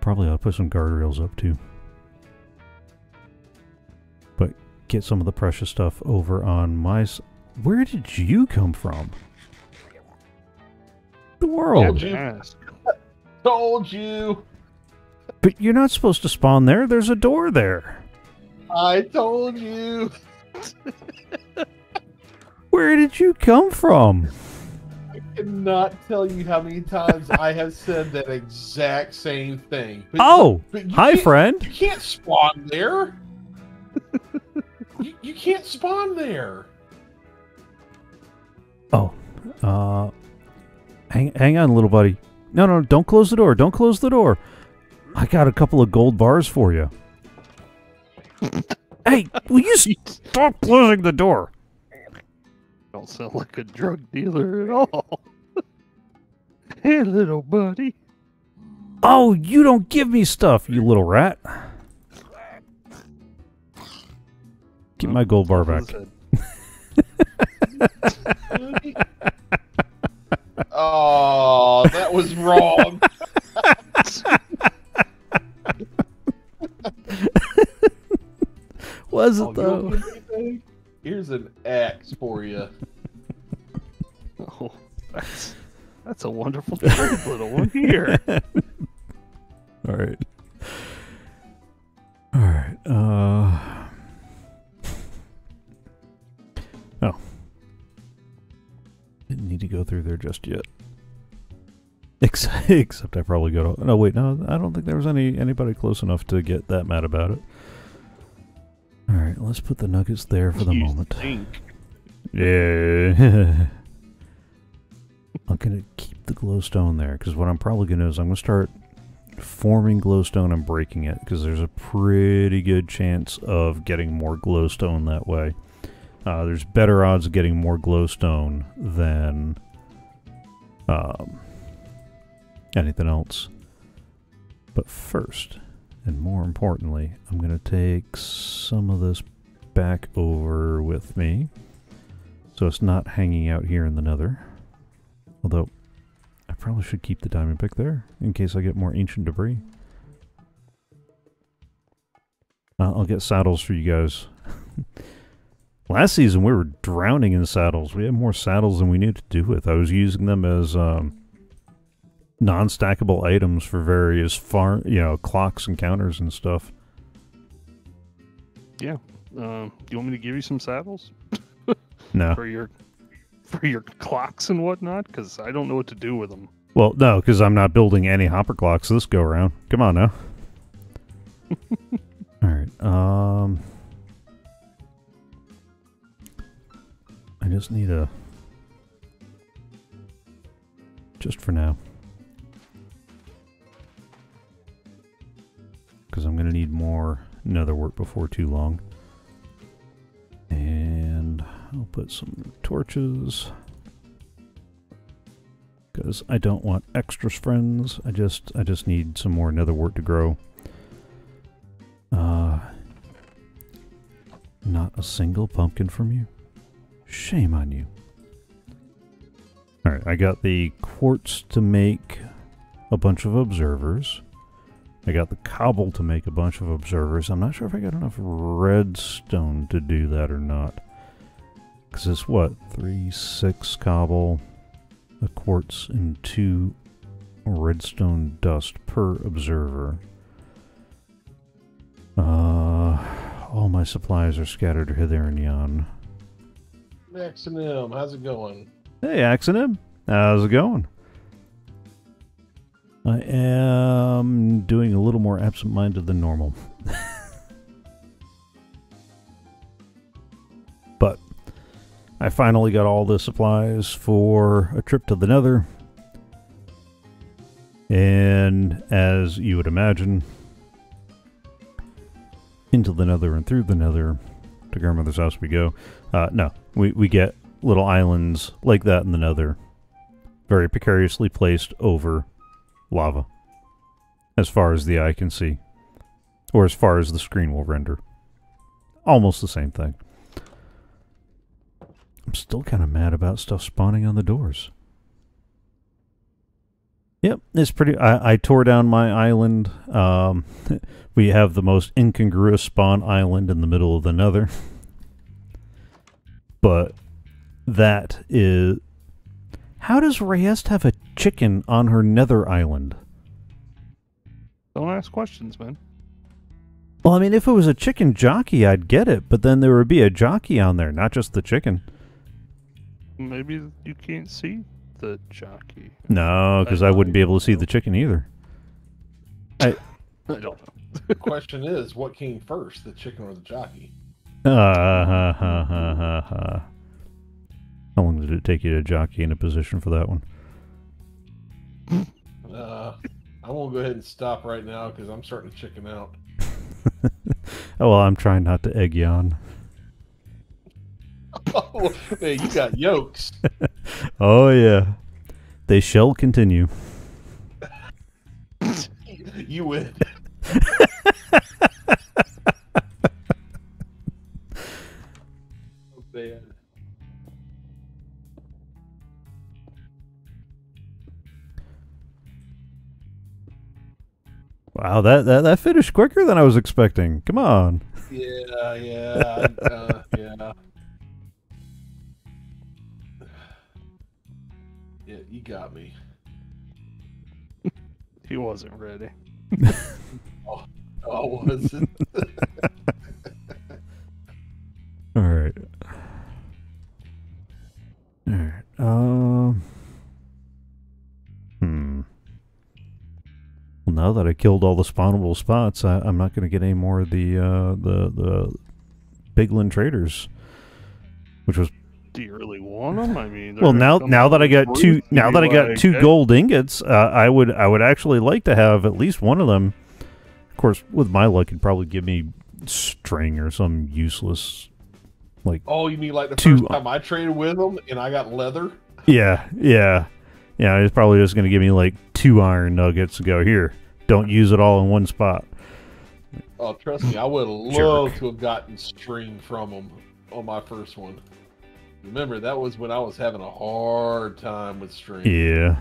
Probably I'll put some guardrails up too. But get some of the precious stuff over on my s- Where did you come from? The world. Yeah, told you. But you're not supposed to spawn there. There's a door there. I told you. Where did you come from? I cannot tell you how many times I have said that exact same thing. But, oh, but hi, friend. You can't spawn there. you, you can't spawn there. Oh. Uh... Hang, hang on, little buddy. No, no, don't close the door. Don't close the door. I got a couple of gold bars for you. Hey, will you stop closing the door? Don't sound like a drug dealer at all. Hey, little buddy. Oh, you don't give me stuff, you little rat. Get my gold bar back. Oh, that was wrong. Was it, oh, though? Here's an axe for you. Oh, that's, that's a wonderful trade, little one. Here. All right. All right. Uh... Oh. Didn't need to go through there just yet. Except, except I probably go to... No, wait, no, I don't think there was any anybody close enough to get that mad about it. Alright, let's put the nuggets there for the you moment. Think. Yeah. I'm going to keep the glowstone there, because what I'm probably going to do is I'm going to start forming glowstone and breaking it, because there's a pretty good chance of getting more glowstone that way. Uh, there's better odds of getting more glowstone than um, anything else. But first, and more importantly, I'm going to take some of this back over with me. So it's not hanging out here in the Nether. Although, I probably should keep the diamond pick there in case I get more ancient debris. Uh, I'll get saddles for you guys. Last season, we were drowning in saddles. We had more saddles than we knew to do with. I was using them as um, non-stackable items for various farm, you know, clocks and counters and stuff. Yeah. Uh, you want me to give you some saddles? No. For your for your clocks and whatnot? Because I don't know what to do with them. Well, no, because I'm not building any hopper clocks this go around. Come on now. All right. Um... I just need a... Just for now. Because I'm going to need more nether work before too long. And I'll put some torches. Because I don't want extra friends. I just, I just need some more nether work to grow. Uh, not a single pumpkin from you. Shame on you. Alright, I got the quartz to make a bunch of observers. I got the cobble to make a bunch of observers. I'm not sure if I got enough redstone to do that or not. Because it's what? Three, six cobble, a quartz, and two redstone dust per observer. Uh, all my supplies are scattered hither and yon. X and M, how's it going? Hey, X and M, how's it going? I am doing a little more absent-minded than normal. But I finally got all the supplies for a trip to the Nether. And as you would imagine, into the Nether and through the Nether to Grandmother's house we go. Uh, no, we, we get little islands like that in the Nether. Very precariously placed over lava, as far as the eye can see, or as far as the screen will render. Almost the same thing. I'm still kind of mad about stuff spawning on the doors. Yep, it's pretty... I, I tore down my island. Um, we have the most incongruous spawn island in the middle of the Nether. But that is... How does Rayest have a chicken on her Nether island? Don't ask questions, man. Well, I mean, if it was a chicken jockey, I'd get it, but then there would be a jockey on there, not just the chicken. Maybe you can't see the jockey. No, because I, I wouldn't be able to see the chicken either. I, I don't know. The question is, what came first, the chicken or the jockey? Uh, ha, ha, ha, ha, ha. How long did it take you to jockey in a position for that one? Uh, I won't go ahead and stop right now because I'm starting to chicken out. Oh, well, I'm trying not to egg you on. Oh, hey, you got yolks. Oh, yeah. They shall continue. You win. Oh, man. Wow, that, that that finished quicker than I was expecting. Come on. Yeah, yeah, uh, yeah. Yeah, you got me. He wasn't ready. Oh, I wasn't. All right. All right. Um. Hmm. Well, now that I killed all the spawnable spots, I, I'm not going to get any more of the, uh, the, the Bigland Traders, which was... Do you really want them? I mean... Well, now, now that I got two, now that I got two gold ingots, uh, I would, I would actually like to have at least one of them. Of course, with my luck, it'd probably give me string or some useless, like... Oh, you mean like the two, first time I traded with them and I got leather? Yeah, yeah. Yeah, it's probably just going to give me like two iron nuggets to go here. Don't use it all in one spot. Oh, trust me, I would have loved to have gotten string from them on my first one. Remember, that was when I was having a hard time with string. Yeah.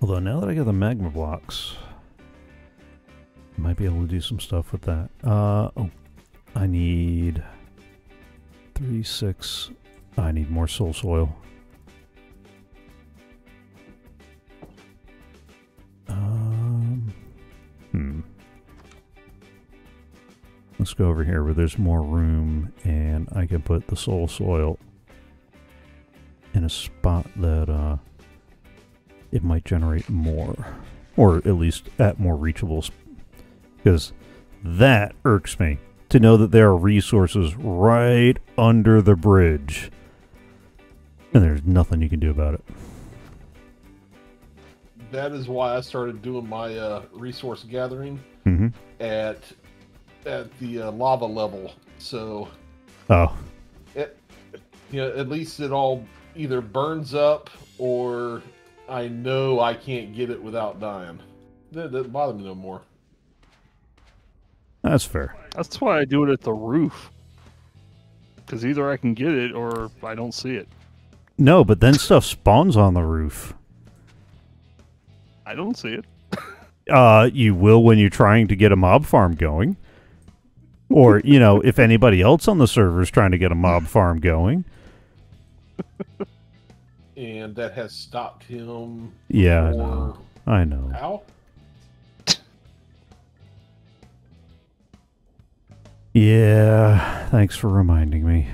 Although now that I got the magma blocks, I might be able to do some stuff with that. Uh, oh, I need three, six. I need more soul soil. Um, hmm. Let's go over here where there's more room and I can put the soul soil in a spot that uh, it might generate more, or at least at more reachable, because that irks me to know that there are resources right under the bridge and there's nothing you can do about it. That is why I started doing my uh, resource gathering mm-hmm. at at the uh, lava level. So, oh, it, you know, at least it all either burns up or I know I can't get it without dying. That doesn't bother me no more. That's fair. That's why I do it at the roof, because either I can get it or I don't see it. No, but then stuff spawns on the roof. I don't see it. Uh, you will when you're trying to get a mob farm going. Or, you know, if anybody else on the server is trying to get a mob farm going. And that has stopped him. Yeah, I know. I know. How? Yeah, thanks for reminding me.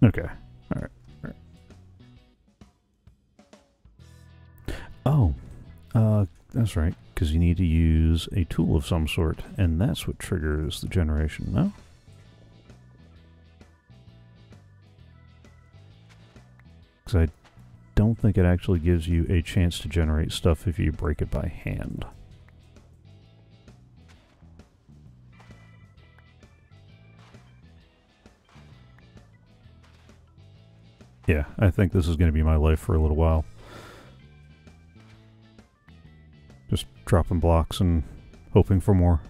Okay. All right. All right. Oh, uh, that's right. Because you need to use a tool of some sort, and that's what triggers the generation. No. Because I don't think it actually gives you a chance to generate stuff if you break it by hand. Yeah, I think this is going to be my life for a little while. Just dropping blocks and hoping for more.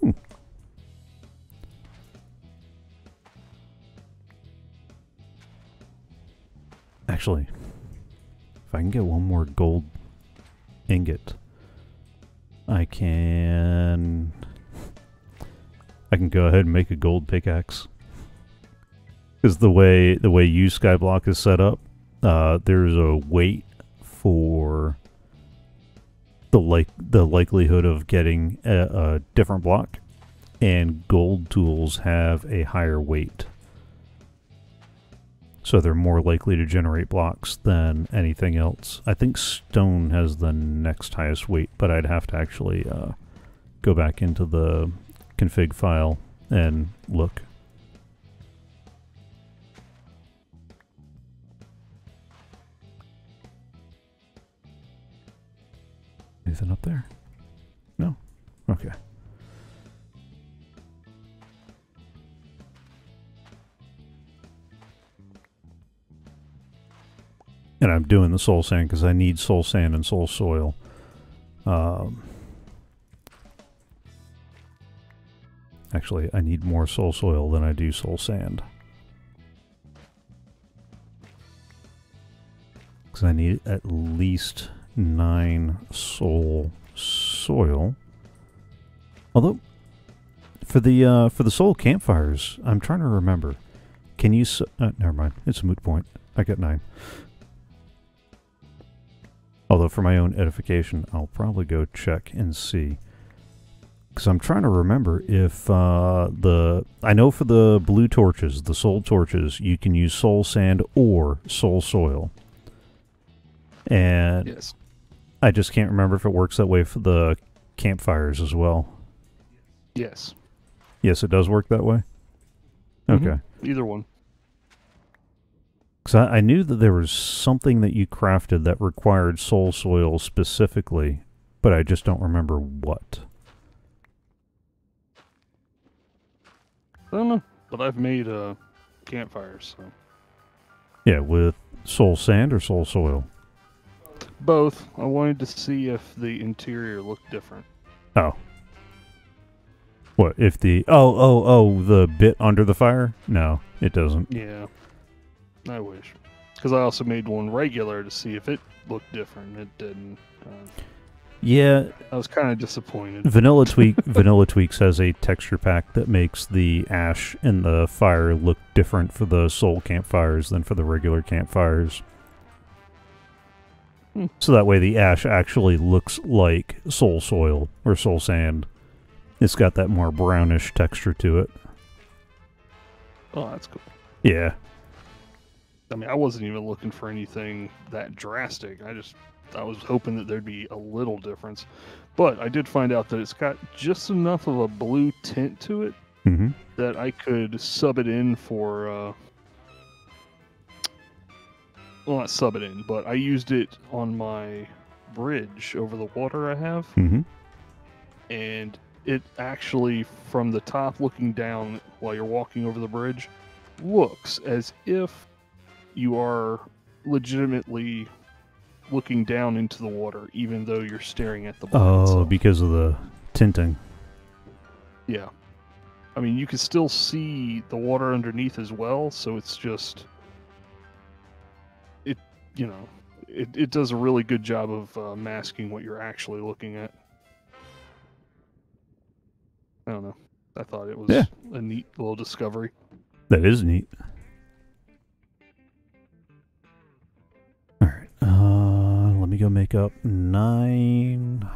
Hmm. Actually, if I can get one more gold ingot, I can I can go ahead and make a gold pickaxe. Because the way the way you Skyblock is set up, uh, there's a weight for the like the likelihood of getting a, a different block, and gold tools have a higher weight, so they're more likely to generate blocks than anything else. I think stone has the next highest weight, but I'd have to actually uh, go back into the config file and look. Anything up there? No? Okay. And I'm doing the soul sand because I need soul sand and soul soil. Um, actually, I need more soul soil than I do soul sand. Because I need at least nine soul soil. Although, for the, uh, for the soul campfires, I'm trying to remember. Can you... So uh, never mind. It's a moot point. I got nine. Although for my own edification, I'll probably go check and see. Because I'm trying to remember if uh, the... I know for the blue torches, the soul torches, you can use soul sand or soul soil. And yes. I just can't remember if it works that way for the campfires as well. Yes. Yes, it does work that way? Mm-hmm. Okay. Either one. Because I, I knew that there was something that you crafted that required soul soil specifically, but I just don't remember what. I don't know, but I've made uh, campfires. So. Yeah, with soul sand or soul soil? Both. I wanted to see if the interior looked different. Oh. What, if the... Oh, oh, oh, the bit under the fire? No, it doesn't. Yeah. I wish. Because I also made one regular to see if it looked different. It didn't. Uh, yeah. I was kind of disappointed. Vanilla Tweak, Vanilla Tweaks has a texture pack that makes the ash and the fire look different for the soul campfires than for the regular campfires. Hmm. So that way the ash actually looks like soul soil or soul sand. It's got that more brownish texture to it. Oh, that's cool. Yeah. I mean, I wasn't even looking for anything that drastic. I just, I was hoping that there'd be a little difference. But I did find out that it's got just enough of a blue tint to it mm-hmm. that I could sub it in for, uh, well, not sub it in, but I used it on my bridge over the water I have. Mm-hmm. And it actually, from the top looking down while you're walking over the bridge, looks as if you are legitimately looking down into the water, even though you're staring at the block. Oh, itself. Because of the tinting. Yeah. I mean, you can still see the water underneath as well, so it's just... It, you know, it, it does a really good job of uh, masking what you're actually looking at. I don't know. I thought it was yeah. a neat little discovery. That is neat. Alright, uh, let me go make up nine...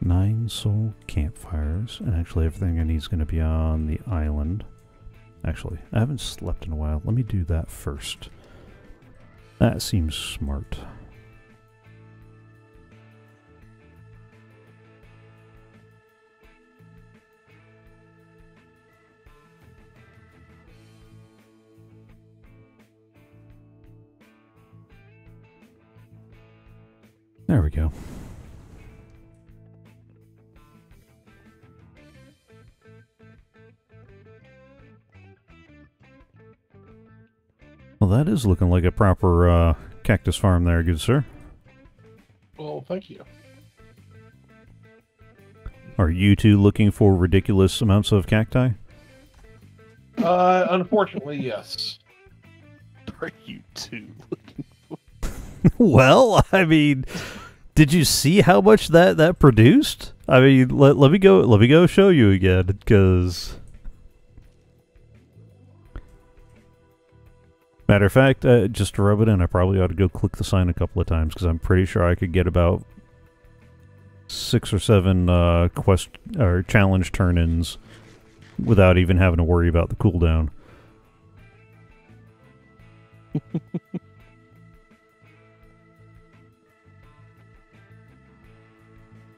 Nine soul campfires, and actually everything I need is going to be on the island. Actually, I haven't slept in a while. Let me do that first. That seems smart. There we go. Well, that is looking like a proper uh, cactus farm there, good sir. Well, thank you. Are you two looking for ridiculous amounts of cacti? Uh, unfortunately, yes. Are you two looking for... Well, I mean, did you see how much that, that produced? I mean, let, let me go, let me go show you again, because... Matter of fact, uh, just to rub it in, I probably ought to go click the sign a couple of times, because I'm pretty sure I could get about six or seven uh, quest or challenge turn-ins without even having to worry about the cooldown.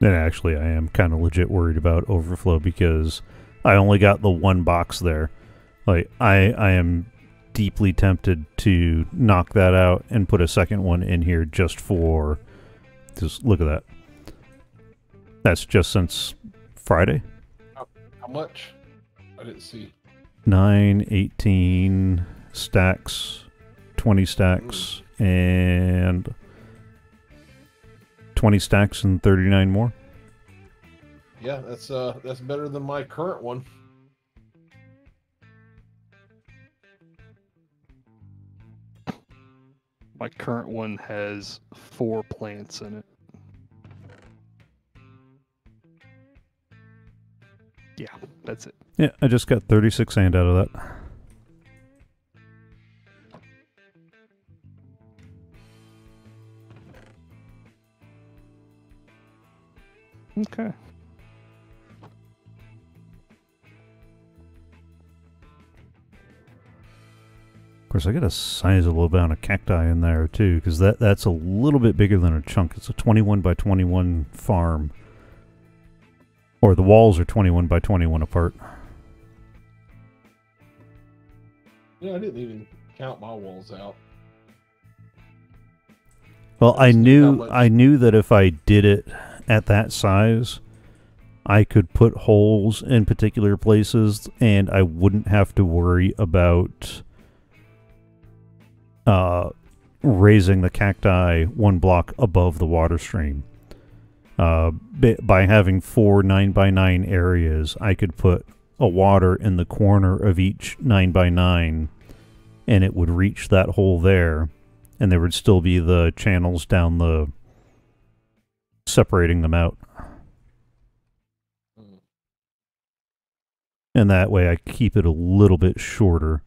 And actually, I am kind of legit worried about overflow, because I only got the one box there. Like, I, I am... deeply tempted to knock that out and put a second one in here just for... Just look at that. That's just since Friday. How, how much? I didn't see. nine, eighteen stacks, twenty stacks, mm. and twenty stacks and thirty-nine more. Yeah, that's uh, that's better than my current one. My current one has four plants in it. Yeah, that's it. Yeah, I just got thirty-six sand out of that. Okay. Of course, I got a sizable amount of cacti in there too, because that, that's a little bit bigger than a chunk. It's a twenty-one by twenty-one farm. Or the walls are twenty-one by twenty-one apart. Yeah, I didn't even count my walls out. Well, I knew, I knew that if I did it at that size, I could put holes in particular places and I wouldn't have to worry about... Uh, raising the cacti one block above the water stream. Uh, by having four nine by nine areas, I could put a water in the corner of each nine by nine, and it would reach that hole there, and there would still be the channels down the... separating them out. And that way I keep it a little bit shorter.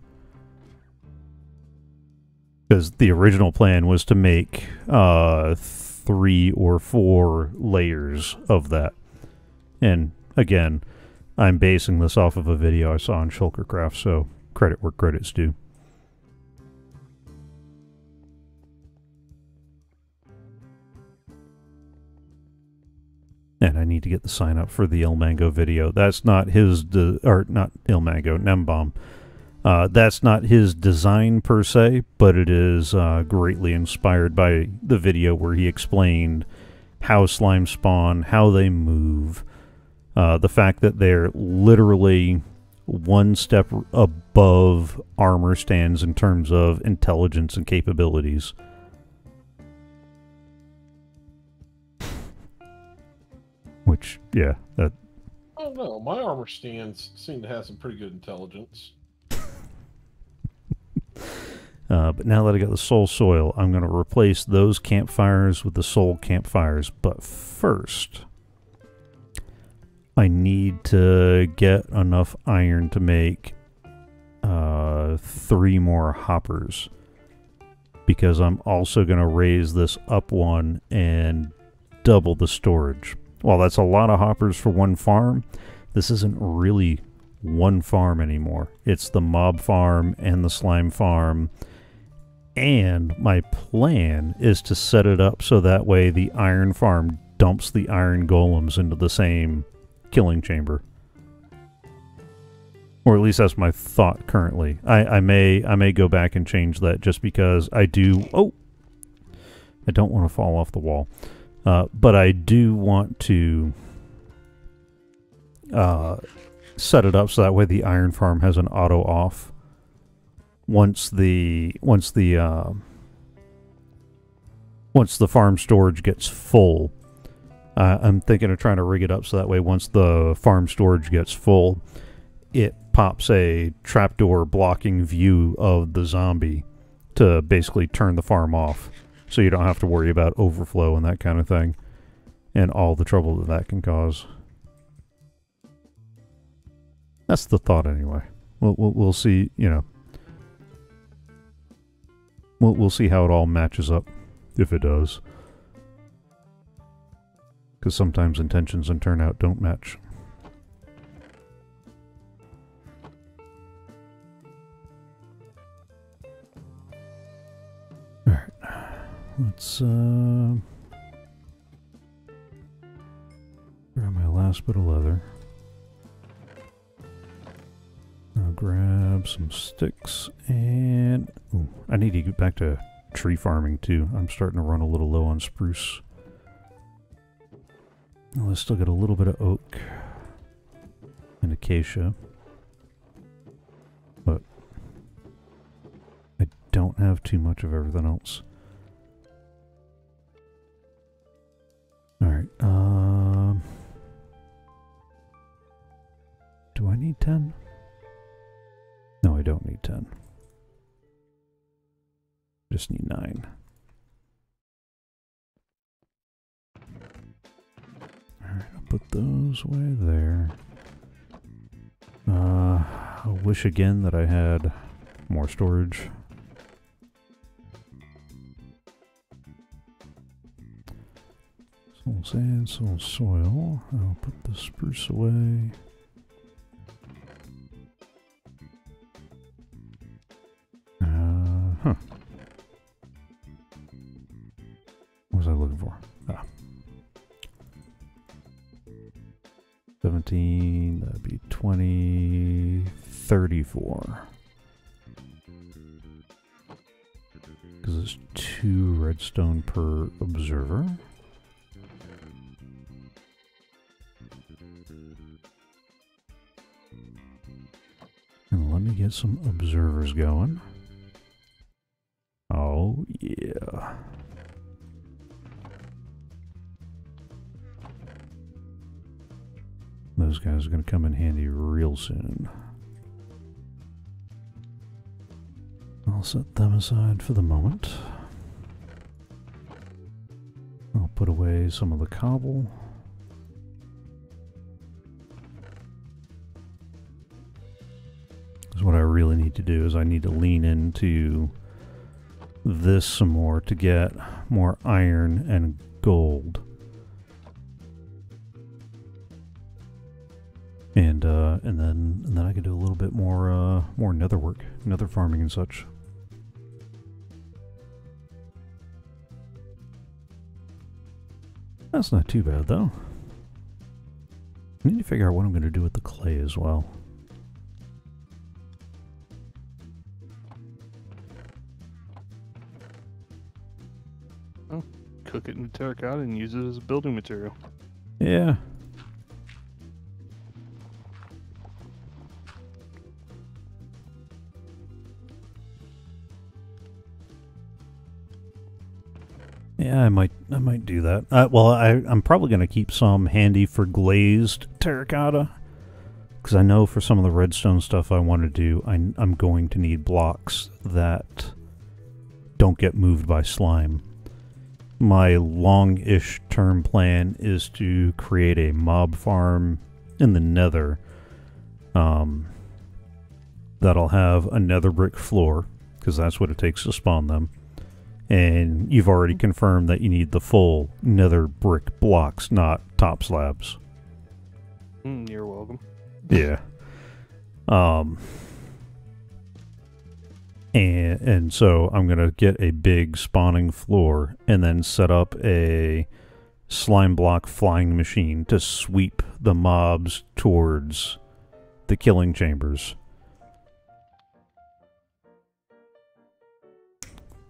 Because the original plan was to make uh, three or four layers of that. And again, I'm basing this off of a video I saw on Shulkercraft, so credit where credit's due. And I need to get the sign up for the Ilmango video. That's not his, or not Ilmango, Nembom. Uh, that's not his design per se, but it is uh, greatly inspired by the video where he explained how slime spawn, how they move, uh, the fact that they're literally one step above armor stands in terms of intelligence and capabilities. Which, yeah, that... I don't know. My armor stands seem to have some pretty good intelligence. Uh, but now that I got the soul soil, I'm going to replace those campfires with the soul campfires. But first, I need to get enough iron to make uh, three more hoppers. Because I'm also going to raise this up one and double the storage. Well, that's a lot of hoppers for one farm. This isn't really one farm anymore. It's the mob farm and the slime farm. And my plan is to set it up so that way the iron farm dumps the iron golems into the same killing chamber. Or at least that's my thought currently. I, I may I may go back and change that just because I do... Oh! I don't want to fall off the wall. Uh, but I do want to uh, set it up so that way the iron farm has an auto off once the once the uh, once the farm storage gets full. Uh, I'm thinking of trying to rig it up so that way once the farm storage gets full, it pops a trapdoor blocking view of the zombie to basically turn the farm off. So you don't have to worry about overflow and that kind of thing. And all the trouble that that can cause. That's the thought anyway. We'll, we'll, we'll see, you know. We'll, we'll see how it all matches up. If it does. Because sometimes intentions and turnout don't match. Let's, uh, grab my last bit of leather. I'll grab some sticks and... Ooh, I need to get back to tree farming, too. I'm starting to run a little low on spruce. Well, I still got a little bit of oak and acacia. But I don't have too much of everything else. Alright, um... do I need ten? No, I don't need ten. Just need nine. Alright, I'll put those way there. Uh, I wish again that I had more storage. Soul sand, soul soil. I'll put the spruce away. Uh, huh. What was I looking for? Ah. seventeen, that'd be twenty, thirty-four. Because it's two redstone per observer. Get some observers going. Oh, yeah. Those guys are going to come in handy real soon. I'll set them aside for the moment. I'll put away some of the cobble. What I really need to do is I need to lean into this some more to get more iron and gold. And uh, and then and then I can do a little bit more uh, more nether work, nether farming and such. That's not too bad though. I need to figure out what I'm going to do with the clay as well. Cook it in terracotta and use it as a building material. Yeah. Yeah, I might I might do that. Uh, well, I, I'm probably going to keep some handy for glazed terracotta, because I know for some of the redstone stuff I want to do, I, I'm going to need blocks that don't get moved by slime. My long-ish term plan is to create a mob farm in the Nether. Um, that'll have a nether brick floor, because that's what it takes to spawn them. And you've already confirmed that you need the full nether brick blocks, not top slabs. Mm, you're welcome. Yeah. Um, and, and so I'm going to get a big spawning floor and then set up a slime block flying machine to sweep the mobs towards the killing chambers.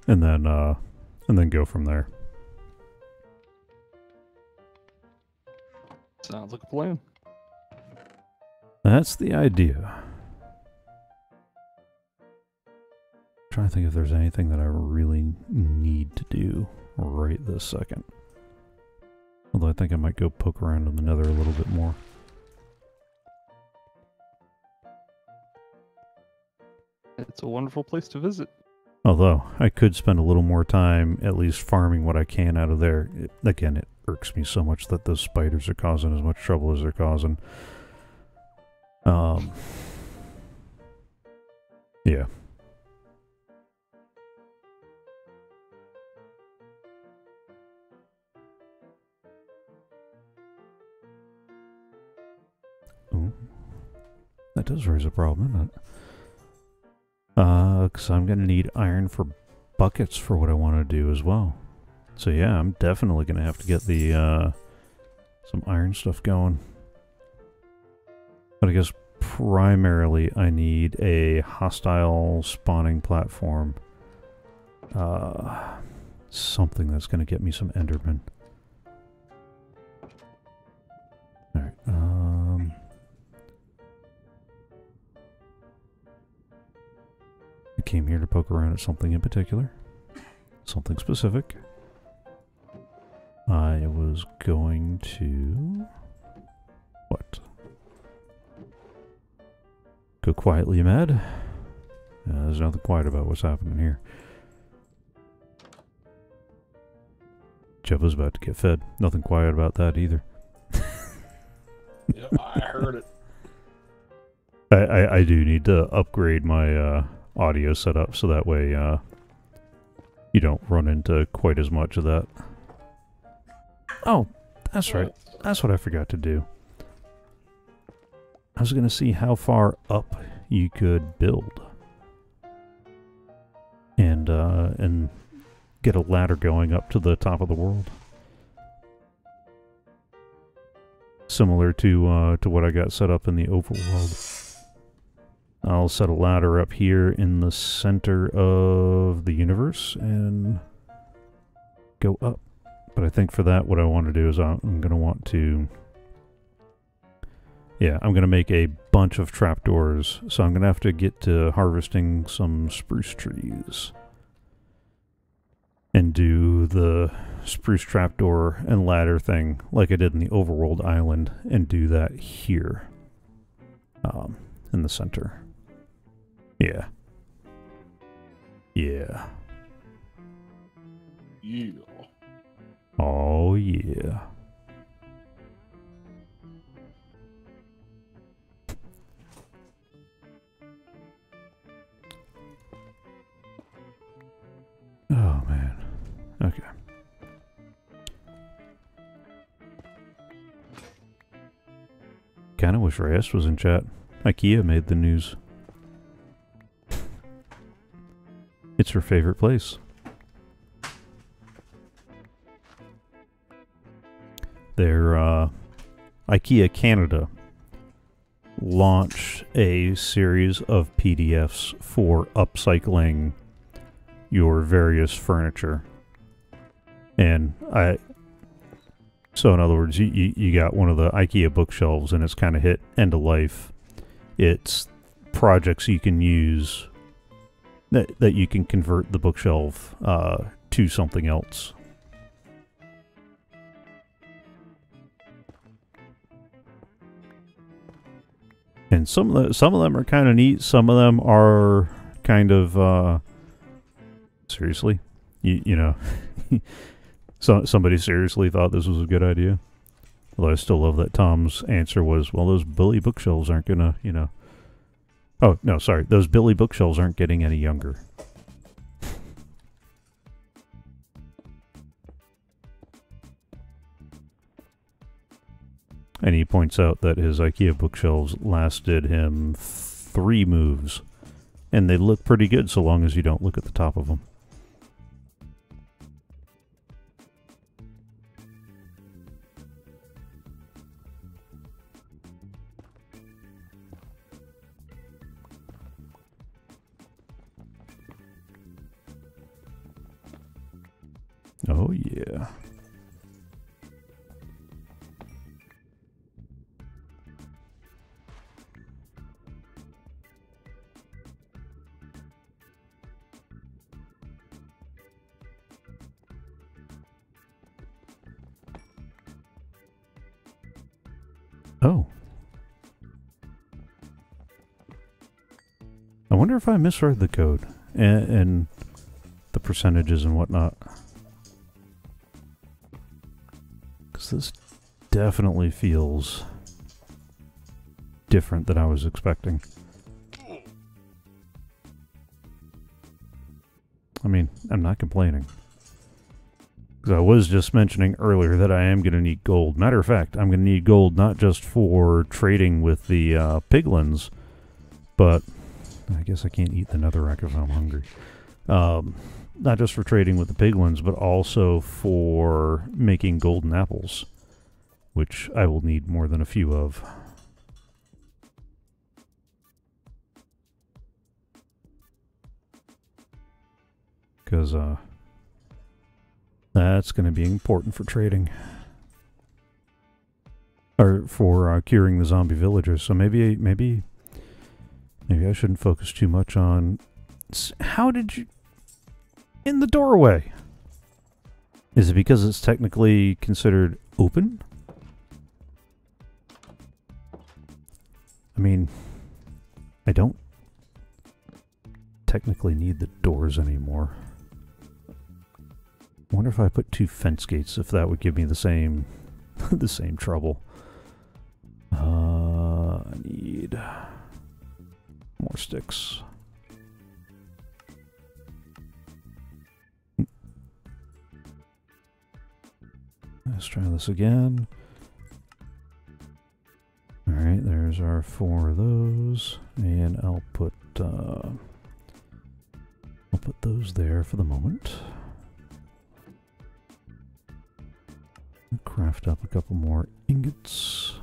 And then, uh, and then go from there. Sounds like a plan. That's the idea. I'm trying to think if there's anything that I really need to do right this second. Although I think I might go poke around in the Nether a little bit more. It's a wonderful place to visit. Although, I could spend a little more time at least farming what I can out of there. It, again, it irks me so much that those spiders are causing as much trouble as they're causing. Um, yeah. Ooh. That does raise a problem, doesn't it? Uh, because I'm going to need iron for buckets for what I want to do as well. So yeah, I'm definitely going to have to get the, uh, some iron stuff going. But I guess primarily I need a hostile spawning platform. Uh, something that's going to get me some endermen. Alright, um... I came here to poke around at something in particular. Something specific. I was going to... What? Go quietly mad. Uh, there's nothing quiet about what's happening here. Jebba's about to get fed. Nothing quiet about that either. Yeah, I heard it. I, I, I do need to upgrade my... Uh, audio set up so that way uh, you don't run into quite as much of that. Oh, that's right. That's what I forgot to do. I was going to see how far up you could build and uh, and get a ladder going up to the top of the world. Similar to uh, to what I got set up in the overworld. I'll set a ladder up here in the center of the universe and go up. But I think for that, what I want to do is I'm going to want to... Yeah, I'm going to make a bunch of trapdoors, so I'm going to have to get to harvesting some spruce trees. And do the spruce trapdoor and ladder thing like I did in the overworld island, and do that here. Um, in the center. Yeah. Yeah. Yeah. Oh, yeah. Oh, man. Okay. Kinda wish Rayest was in chat. IKEA made the news. It's her favorite place. Their uh, IKEA Canada launched a series of P D Fs for upcycling your various furniture. And I... So in other words, you, you, you got one of the IKEA bookshelves and it's kind of hit end of life. It's projects you can use that, that you can convert the bookshelf uh, to something else. And some of the, some of them are kind of neat. Some of them are kind of uh, seriously, you, you know, so somebody seriously thought this was a good idea. Although I still love that Tom's answer was, well, those Billy bookshelves aren't gonna, you know. Oh no, sorry, those Billy bookshelves aren't getting any younger. And he points out that his IKEA bookshelves lasted him three moves. And they look pretty good so long as you don't look at the top of them. Oh yeah. Oh. I wonder if I misread the code and, and the percentages and whatnot. Because this definitely feels different than I was expecting. I mean, I'm not complaining. I was just mentioning earlier that I am going to need gold. Matter of fact, I'm going to need gold not just for trading with the uh, piglins, but I guess I can't eat the netherrack if I'm hungry. Um, not just for trading with the piglins, but also for making golden apples, which I will need more than a few of. Because, uh... that's going to be important for trading. Or for uh, curing the zombie villagers. So maybe, maybe, maybe I shouldn't focus too much on... How did you... In the doorway! Is it because it's technically considered open? I mean, I don't technically need the doors anymore. I wonder if I put two fence gates, if that would give me the same, the same trouble. Uh, I need more sticks. Let's try this again. All right, there's our four of those, and I'll put uh, I'll put those there for the moment. Craft up a couple more ingots.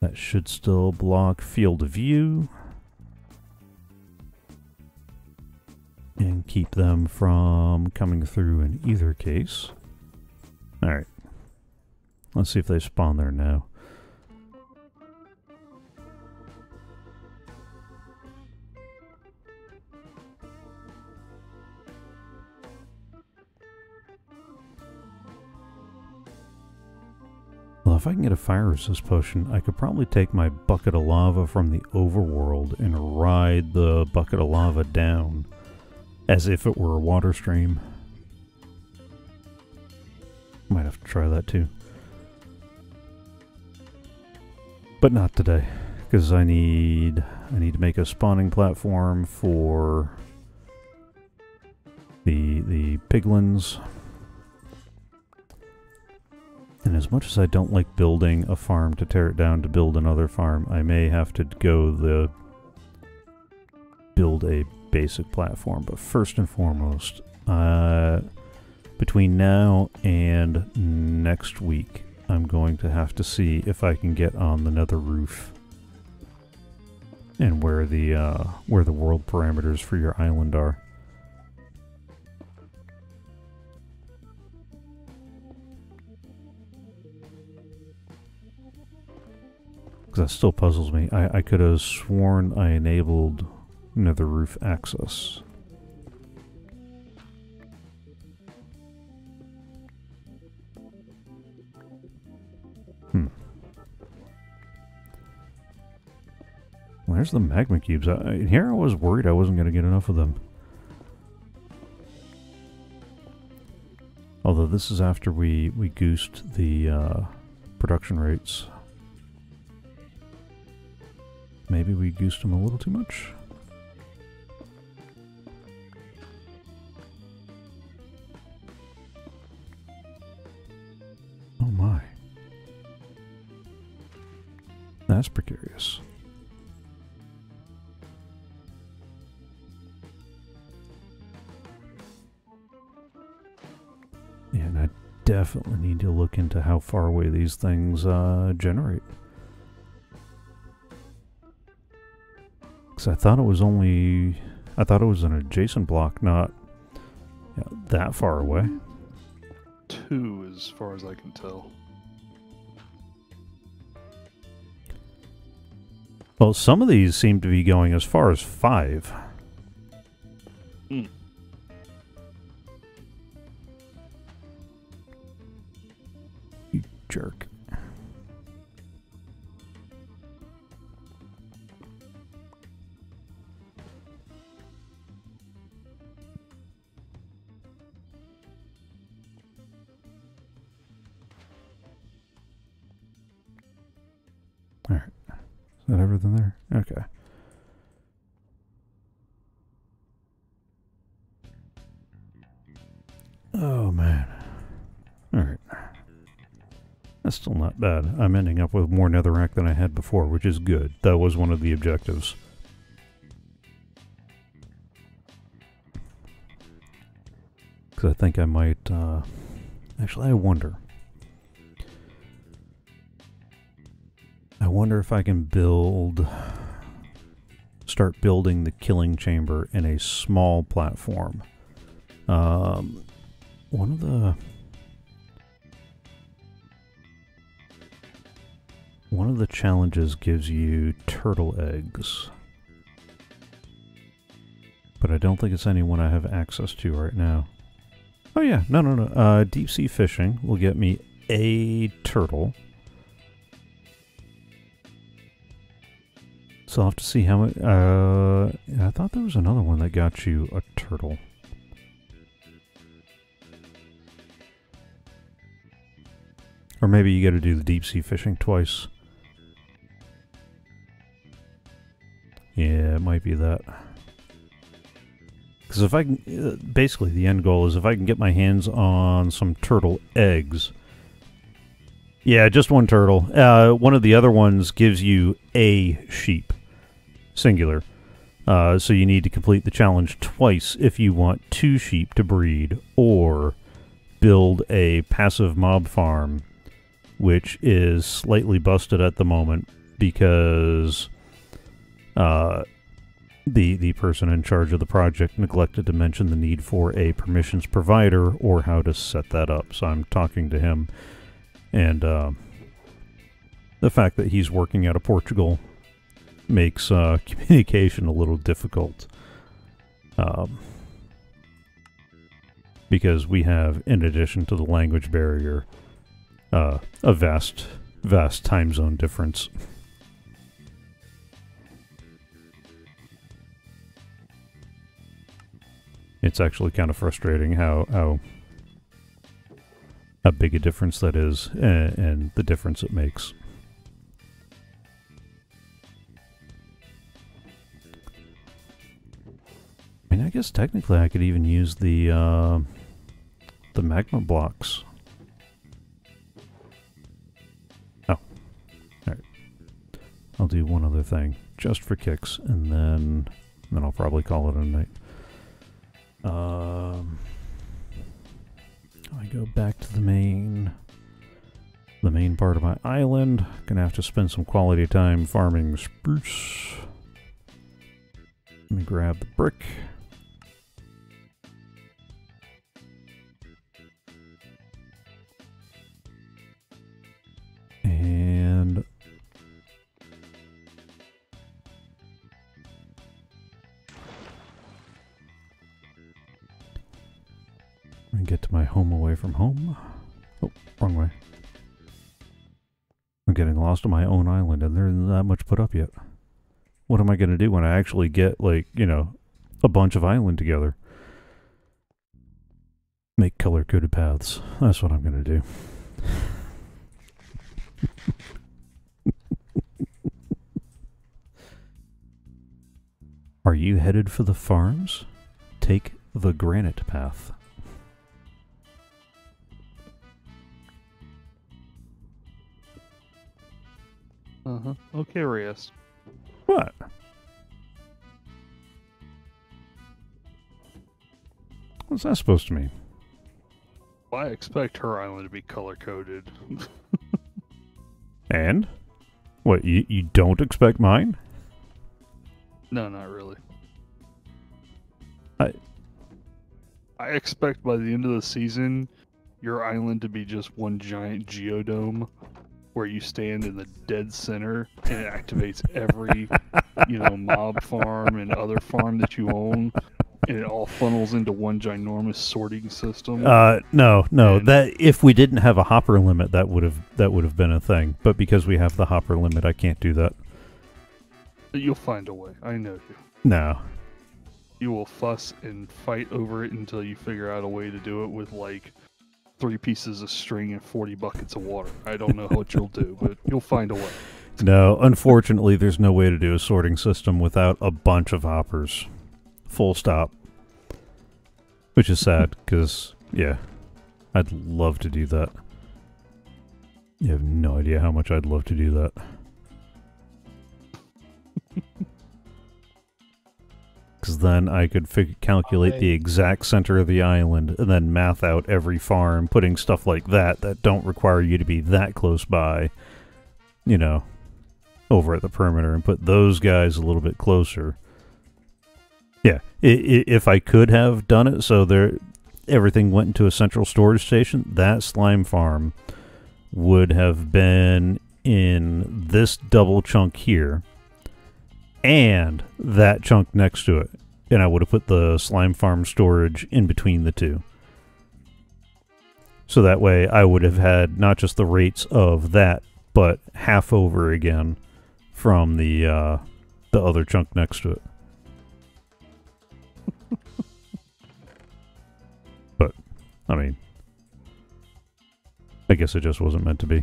That should still block field of view and keep them from coming through in either case. Alright. Let's see if they spawn there now. If I can get a fire resist potion, I could probably take my bucket of lava from the overworld and ride the bucket of lava down as if it were a water stream. Might have to try that too. But not today, because I need I need to make a spawning platform for the the piglins. And as much as I don't like building a farm to tear it down to build another farm, I may have to go the build a basic platform. But first and foremost, uh, between now and next week, I'm going to have to see if I can get on the nether roof and where the uh, where the world parameters for your island are. That still puzzles me. I, I could have sworn I enabled nether roof access. there's the magma cubes. I, in here I was worried I wasn't going to get enough of them. Although this is after we, we goosed the uh, production rates. Maybe we goosed them a little too much? Oh my. That's precarious. Yeah, and I definitely need to look into how far away these things uh, generate. Because I thought it was only... I thought it was an adjacent block, not you know, that far away. Two, as far as I can tell. Well, some of these seem to be going as far as five. Hmm. You jerk. Is that everything there? Okay. Oh, man. Alright. That's still not bad. I'm ending up with more netherrack than I had before, which is good. That was one of the objectives. Because I think I might... Uh, actually, I wonder... I wonder if I can build, start building the killing chamber in a small platform. Um, one of the, one of the challenges gives you turtle eggs, but I don't think it's anyone I have access to right now. Oh yeah, no, no, no. Uh, deep sea fishing will get me a turtle. So I'll have to see how much, uh, I thought there was another one that got you a turtle. Or maybe you gotta do the deep sea fishing twice. Yeah, it might be that. Because if I can, basically the end goal is if I can get my hands on some turtle eggs. Yeah, just one turtle. Uh, one of the other ones gives you a sheep. Singular. Uh, so you need to complete the challenge twice if you want two sheep to breed, or build a passive mob farm, which is slightly busted at the moment because uh, the, the person in charge of the project neglected to mention the need for a permissions provider or how to set that up. So I'm talking to him, and uh, the fact that he's working out of Portugal makes uh, communication a little difficult. Um, because we have, in addition to the language barrier, uh, a vast, vast time zone difference. It's actually kind of frustrating how... how how big a difference that is, and, and the difference it makes. I mean, I guess technically I could even use the uh, the magma blocks. Oh, all right. I'll do one other thing just for kicks, and then then I'll probably call it a night. Um. I go back to the main, the main part of my island. Gonna have to spend some quality time farming spruce. Let me grab the brick. And... and get to my home away from home. Oh, wrong way. I'm getting lost on my own island, and there isn't that much put up yet. what am I going to do when I actually get, like, you know, a bunch of island together? Make color-coded paths. That's what I'm going to do. Are you headed for the farms? Take the granite path. Uh-huh. I'm curious. What? What's that supposed to mean? Well, I expect her island to be color-coded. And? What, you, you don't expect mine? No, not really. I... I expect by the end of the season, your island to be just one giant geodome where you stand in the dead center and it activates every, you know, mob farm and other farm that you own. And it all funnels into one ginormous sorting system. Uh, no, no. That if we didn't have a hopper limit, that would have that would have been a thing. But because we have the hopper limit, I can't do that. You'll find a way. I know you. No. You will fuss and fight over it until you figure out a way to do it with like three pieces of string and forty buckets of water. I don't know what you'll do, but you'll find a way. No, unfortunately, there's no way to do a sorting system without a bunch of hoppers. Full stop. Which is sad, because, yeah, I'd love to do that. You have no idea how much I'd love to do that. Because then I could figure, calculate I... the exact center of the island, and then math out every farm, putting stuff like that that don't require you to be that close by, you know, over at the perimeter, and put those guys a little bit closer. Yeah, if I could have done it, so there, everything went into a central storage station, that slime farm would have been in this double chunk here, and that chunk next to it, and I would have put the slime farm storage in between the two. So that way I would have had not just the rates of that, but half over again from the, uh, the other chunk next to it. But, I mean, I guess it just wasn't meant to be.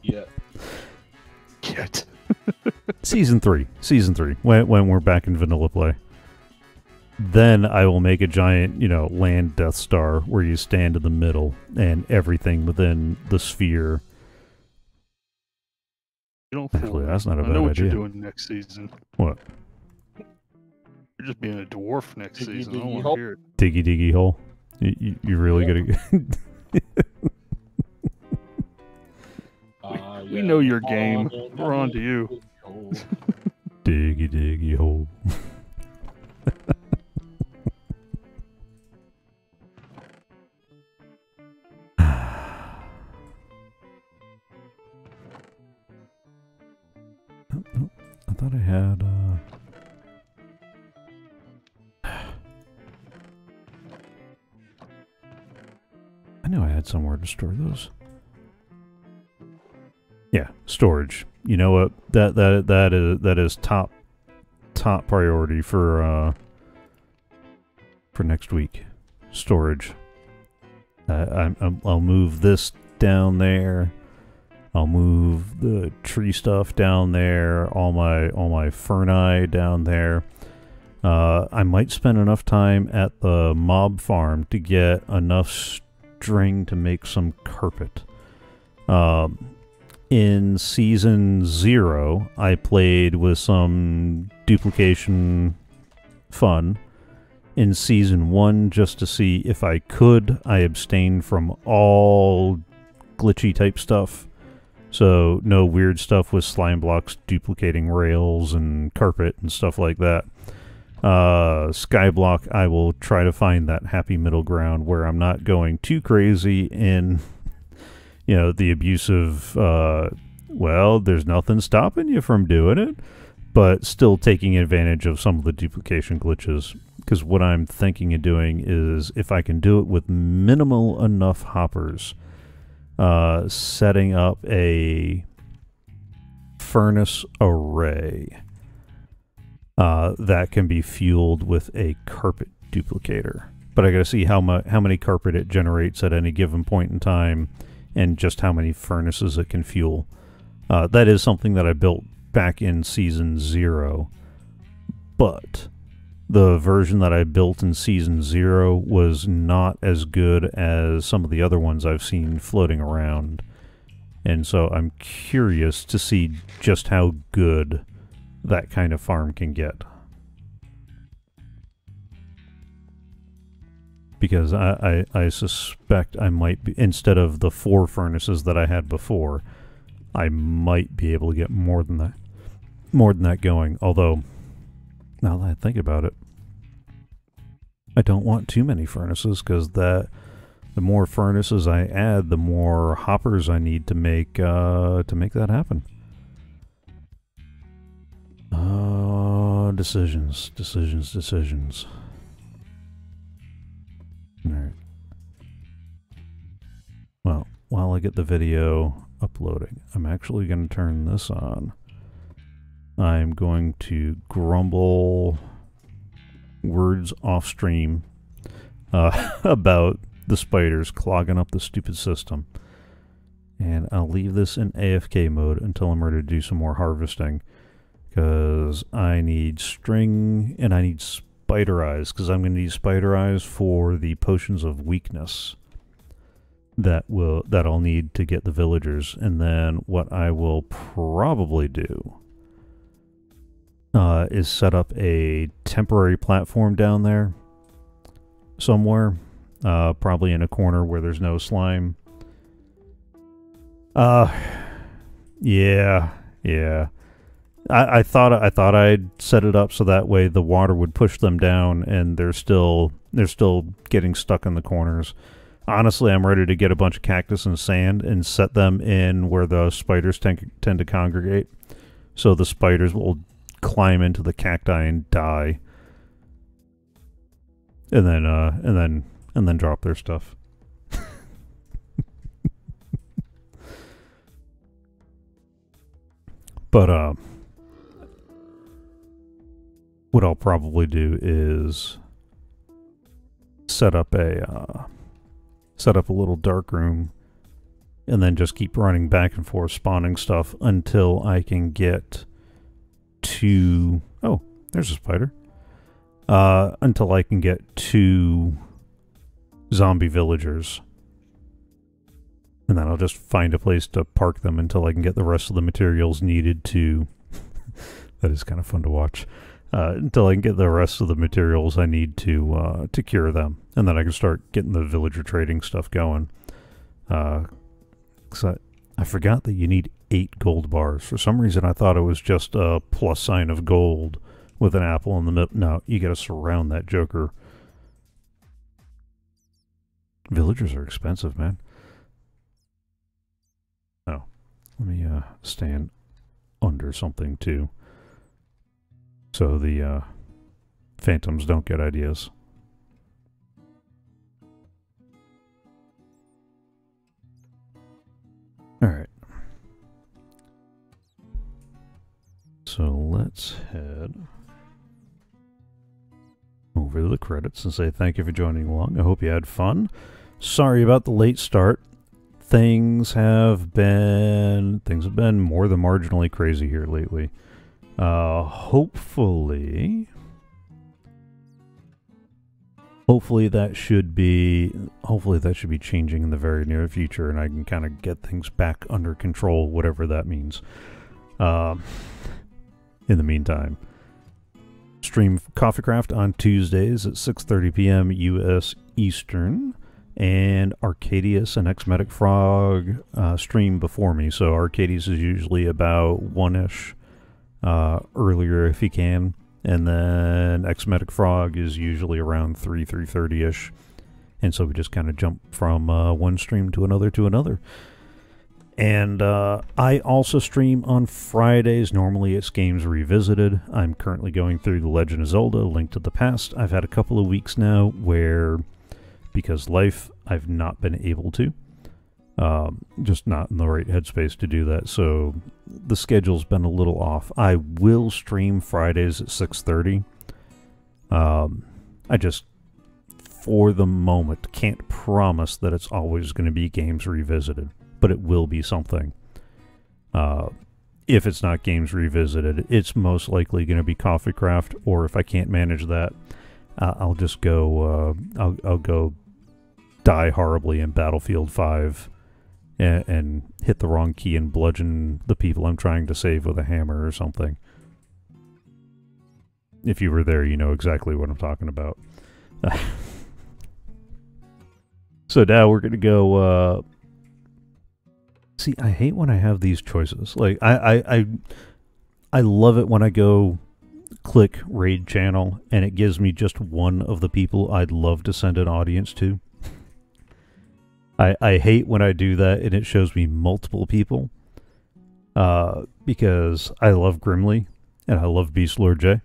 Yeah. Yet. Season three. Season three. When, when we're back in vanilla play. Then I will make a giant, you know, land Death Star where you stand in the middle and everything within the sphere. You don't Actually, that's not a I bad idea. I know what idea. You're doing next season. What? You're just being a dwarf next diggy, season. Diggy, I don't want to hear it. Diggy diggy hole. You, you, you really yeah. gotta. uh, we, yeah. we know your game. Oh, We're on to you. Diggy diggy hole. I thought I had, uh... I knew I had somewhere to store those. Yeah, storage. You know what? That that that is that is top top priority for uh for next week. Storage. I, I I'll move this down there. I'll move the tree stuff down there, all my all my ferni down there. Uh, I might spend enough time at the mob farm to get enough string to make some carpet. Um, in season zero, I played with some duplication fun. In season one, just to see if I could, I abstained from all glitchy type stuff. So, no weird stuff with slime blocks duplicating rails and carpet and stuff like that. Uh, Skyblock, I will try to find that happy middle ground where I'm not going too crazy in, you know, the abusive, uh, well, there's nothing stopping you from doing it, but still taking advantage of some of the duplication glitches. Because what I'm thinking of doing is, if I can do it with minimal enough hoppers... Uh, setting up a furnace array uh, that can be fueled with a carpet duplicator. But I got to see how much, how many carpet it generates at any given point in time, and just how many furnaces it can fuel. Uh, that is something that I built back in Season Zero, but the version that I built in Season Zero was not as good as some of the other ones I've seen floating around. And so I'm curious to see just how good that kind of farm can get. Because I, I, I suspect I might be, instead of the four furnaces that I had before, I might be able to get more than that, more than that going. Although, now that I think about it, I don't want too many furnaces, because that the more furnaces I add, the more hoppers I need to make uh, to make that happen. Uh, decisions, decisions, decisions. All right. Well, while I get the video uploading, I'm actually going to turn this on. I'm going to grumble words off stream uh, about the spiders clogging up the stupid system. And I'll leave this in A F K mode until I'm ready to do some more harvesting, because I need string and I need spider eyes, because I'm going to need spider eyes for the potions of weakness that will that I'll need to get the villagers. And then what I will probably do Uh, is set up a temporary platform down there somewhere, uh, probably in a corner where there's no slime. Uh, yeah, yeah. I, I thought I thought I'd set it up so that way the water would push them down, and they're still they're still getting stuck in the corners. Honestly, I'm ready to get a bunch of cactus and sand and set them in where the spiders tend tend to congregate, so the spiders will climb into the cacti and die, and then uh and then and then drop their stuff. But uh what I'll probably do is set up a uh set up a little dark room, and then just keep running back and forth spawning stuff until I can get to, oh, there's a spider, uh, until I can get two zombie villagers, and then I'll just find a place to park them until I can get the rest of the materials needed to that is kind of fun to watch, uh, until I can get the rest of the materials I need to uh, to cure them, and then I can start getting the villager trading stuff going. Uh, 'cause I, I forgot that you need eight gold bars. For some reason I thought it was just a plus sign of gold with an apple in the middle. No, you gotta surround that joker. Villagers are expensive, man. Oh. Let me uh stand under something too, so the uh phantoms don't get ideas. Alright. So let's head over to the credits and say thank you for joining along. I hope you had fun. Sorry about the late start. Things have been things have been more than marginally crazy here lately. Uh, hopefully, hopefully that should be hopefully that should be changing in the very near future, and I can kind of get things back under control, whatever that means. Um. In the meantime, stream Coffee Craft on Tuesdays at six thirty p m U S Eastern, and Arcadius and Expedic Frog uh, stream before me. So Arcadius is usually about one-ish uh, earlier if he can, and then Expedic Frog is usually around three, three thirty-ish. And so we just kind of jump from uh, one stream to another to another. And uh, I also stream on Fridays. Normally it's Games Revisited. I'm currently going through The Legend of Zelda: Link to the Past. I've had a couple of weeks now where, because life, I've not been able to. Um, just not in the right headspace to do that, so the schedule's been a little off. I will stream Fridays at six thirty. Um, I just, for the moment, can't promise that it's always going to be Games Revisited, but it will be something. Uh, if it's not Games Revisited, it's most likely going to be Coffee Craft, or if I can't manage that, uh, I'll just go, uh, I'll, I'll go die horribly in Battlefield five. And hit the wrong key and bludgeon the people I'm trying to save with a hammer or something. If you were there, you know exactly what I'm talking about. So now we're going to go... Uh... See, I hate when I have these choices. Like, I, I, I, I love it when I go click Raid Channel, and it gives me just one of the people I'd love to send an audience to. I, I hate when I do that and it shows me multiple people, uh, because I love Grimly and I love Beast Lord J.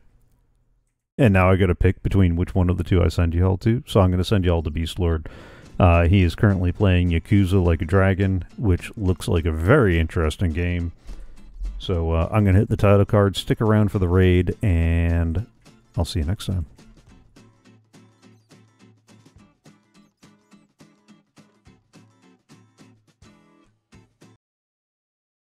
And now I got to pick between which one of the two I send you all to. So I'm going to send you all to Beast Lord. Uh, he is currently playing Yakuza Like a Dragon, which looks like a very interesting game. So uh, I'm going to hit the title card, stick around for the raid, and I'll see you next time.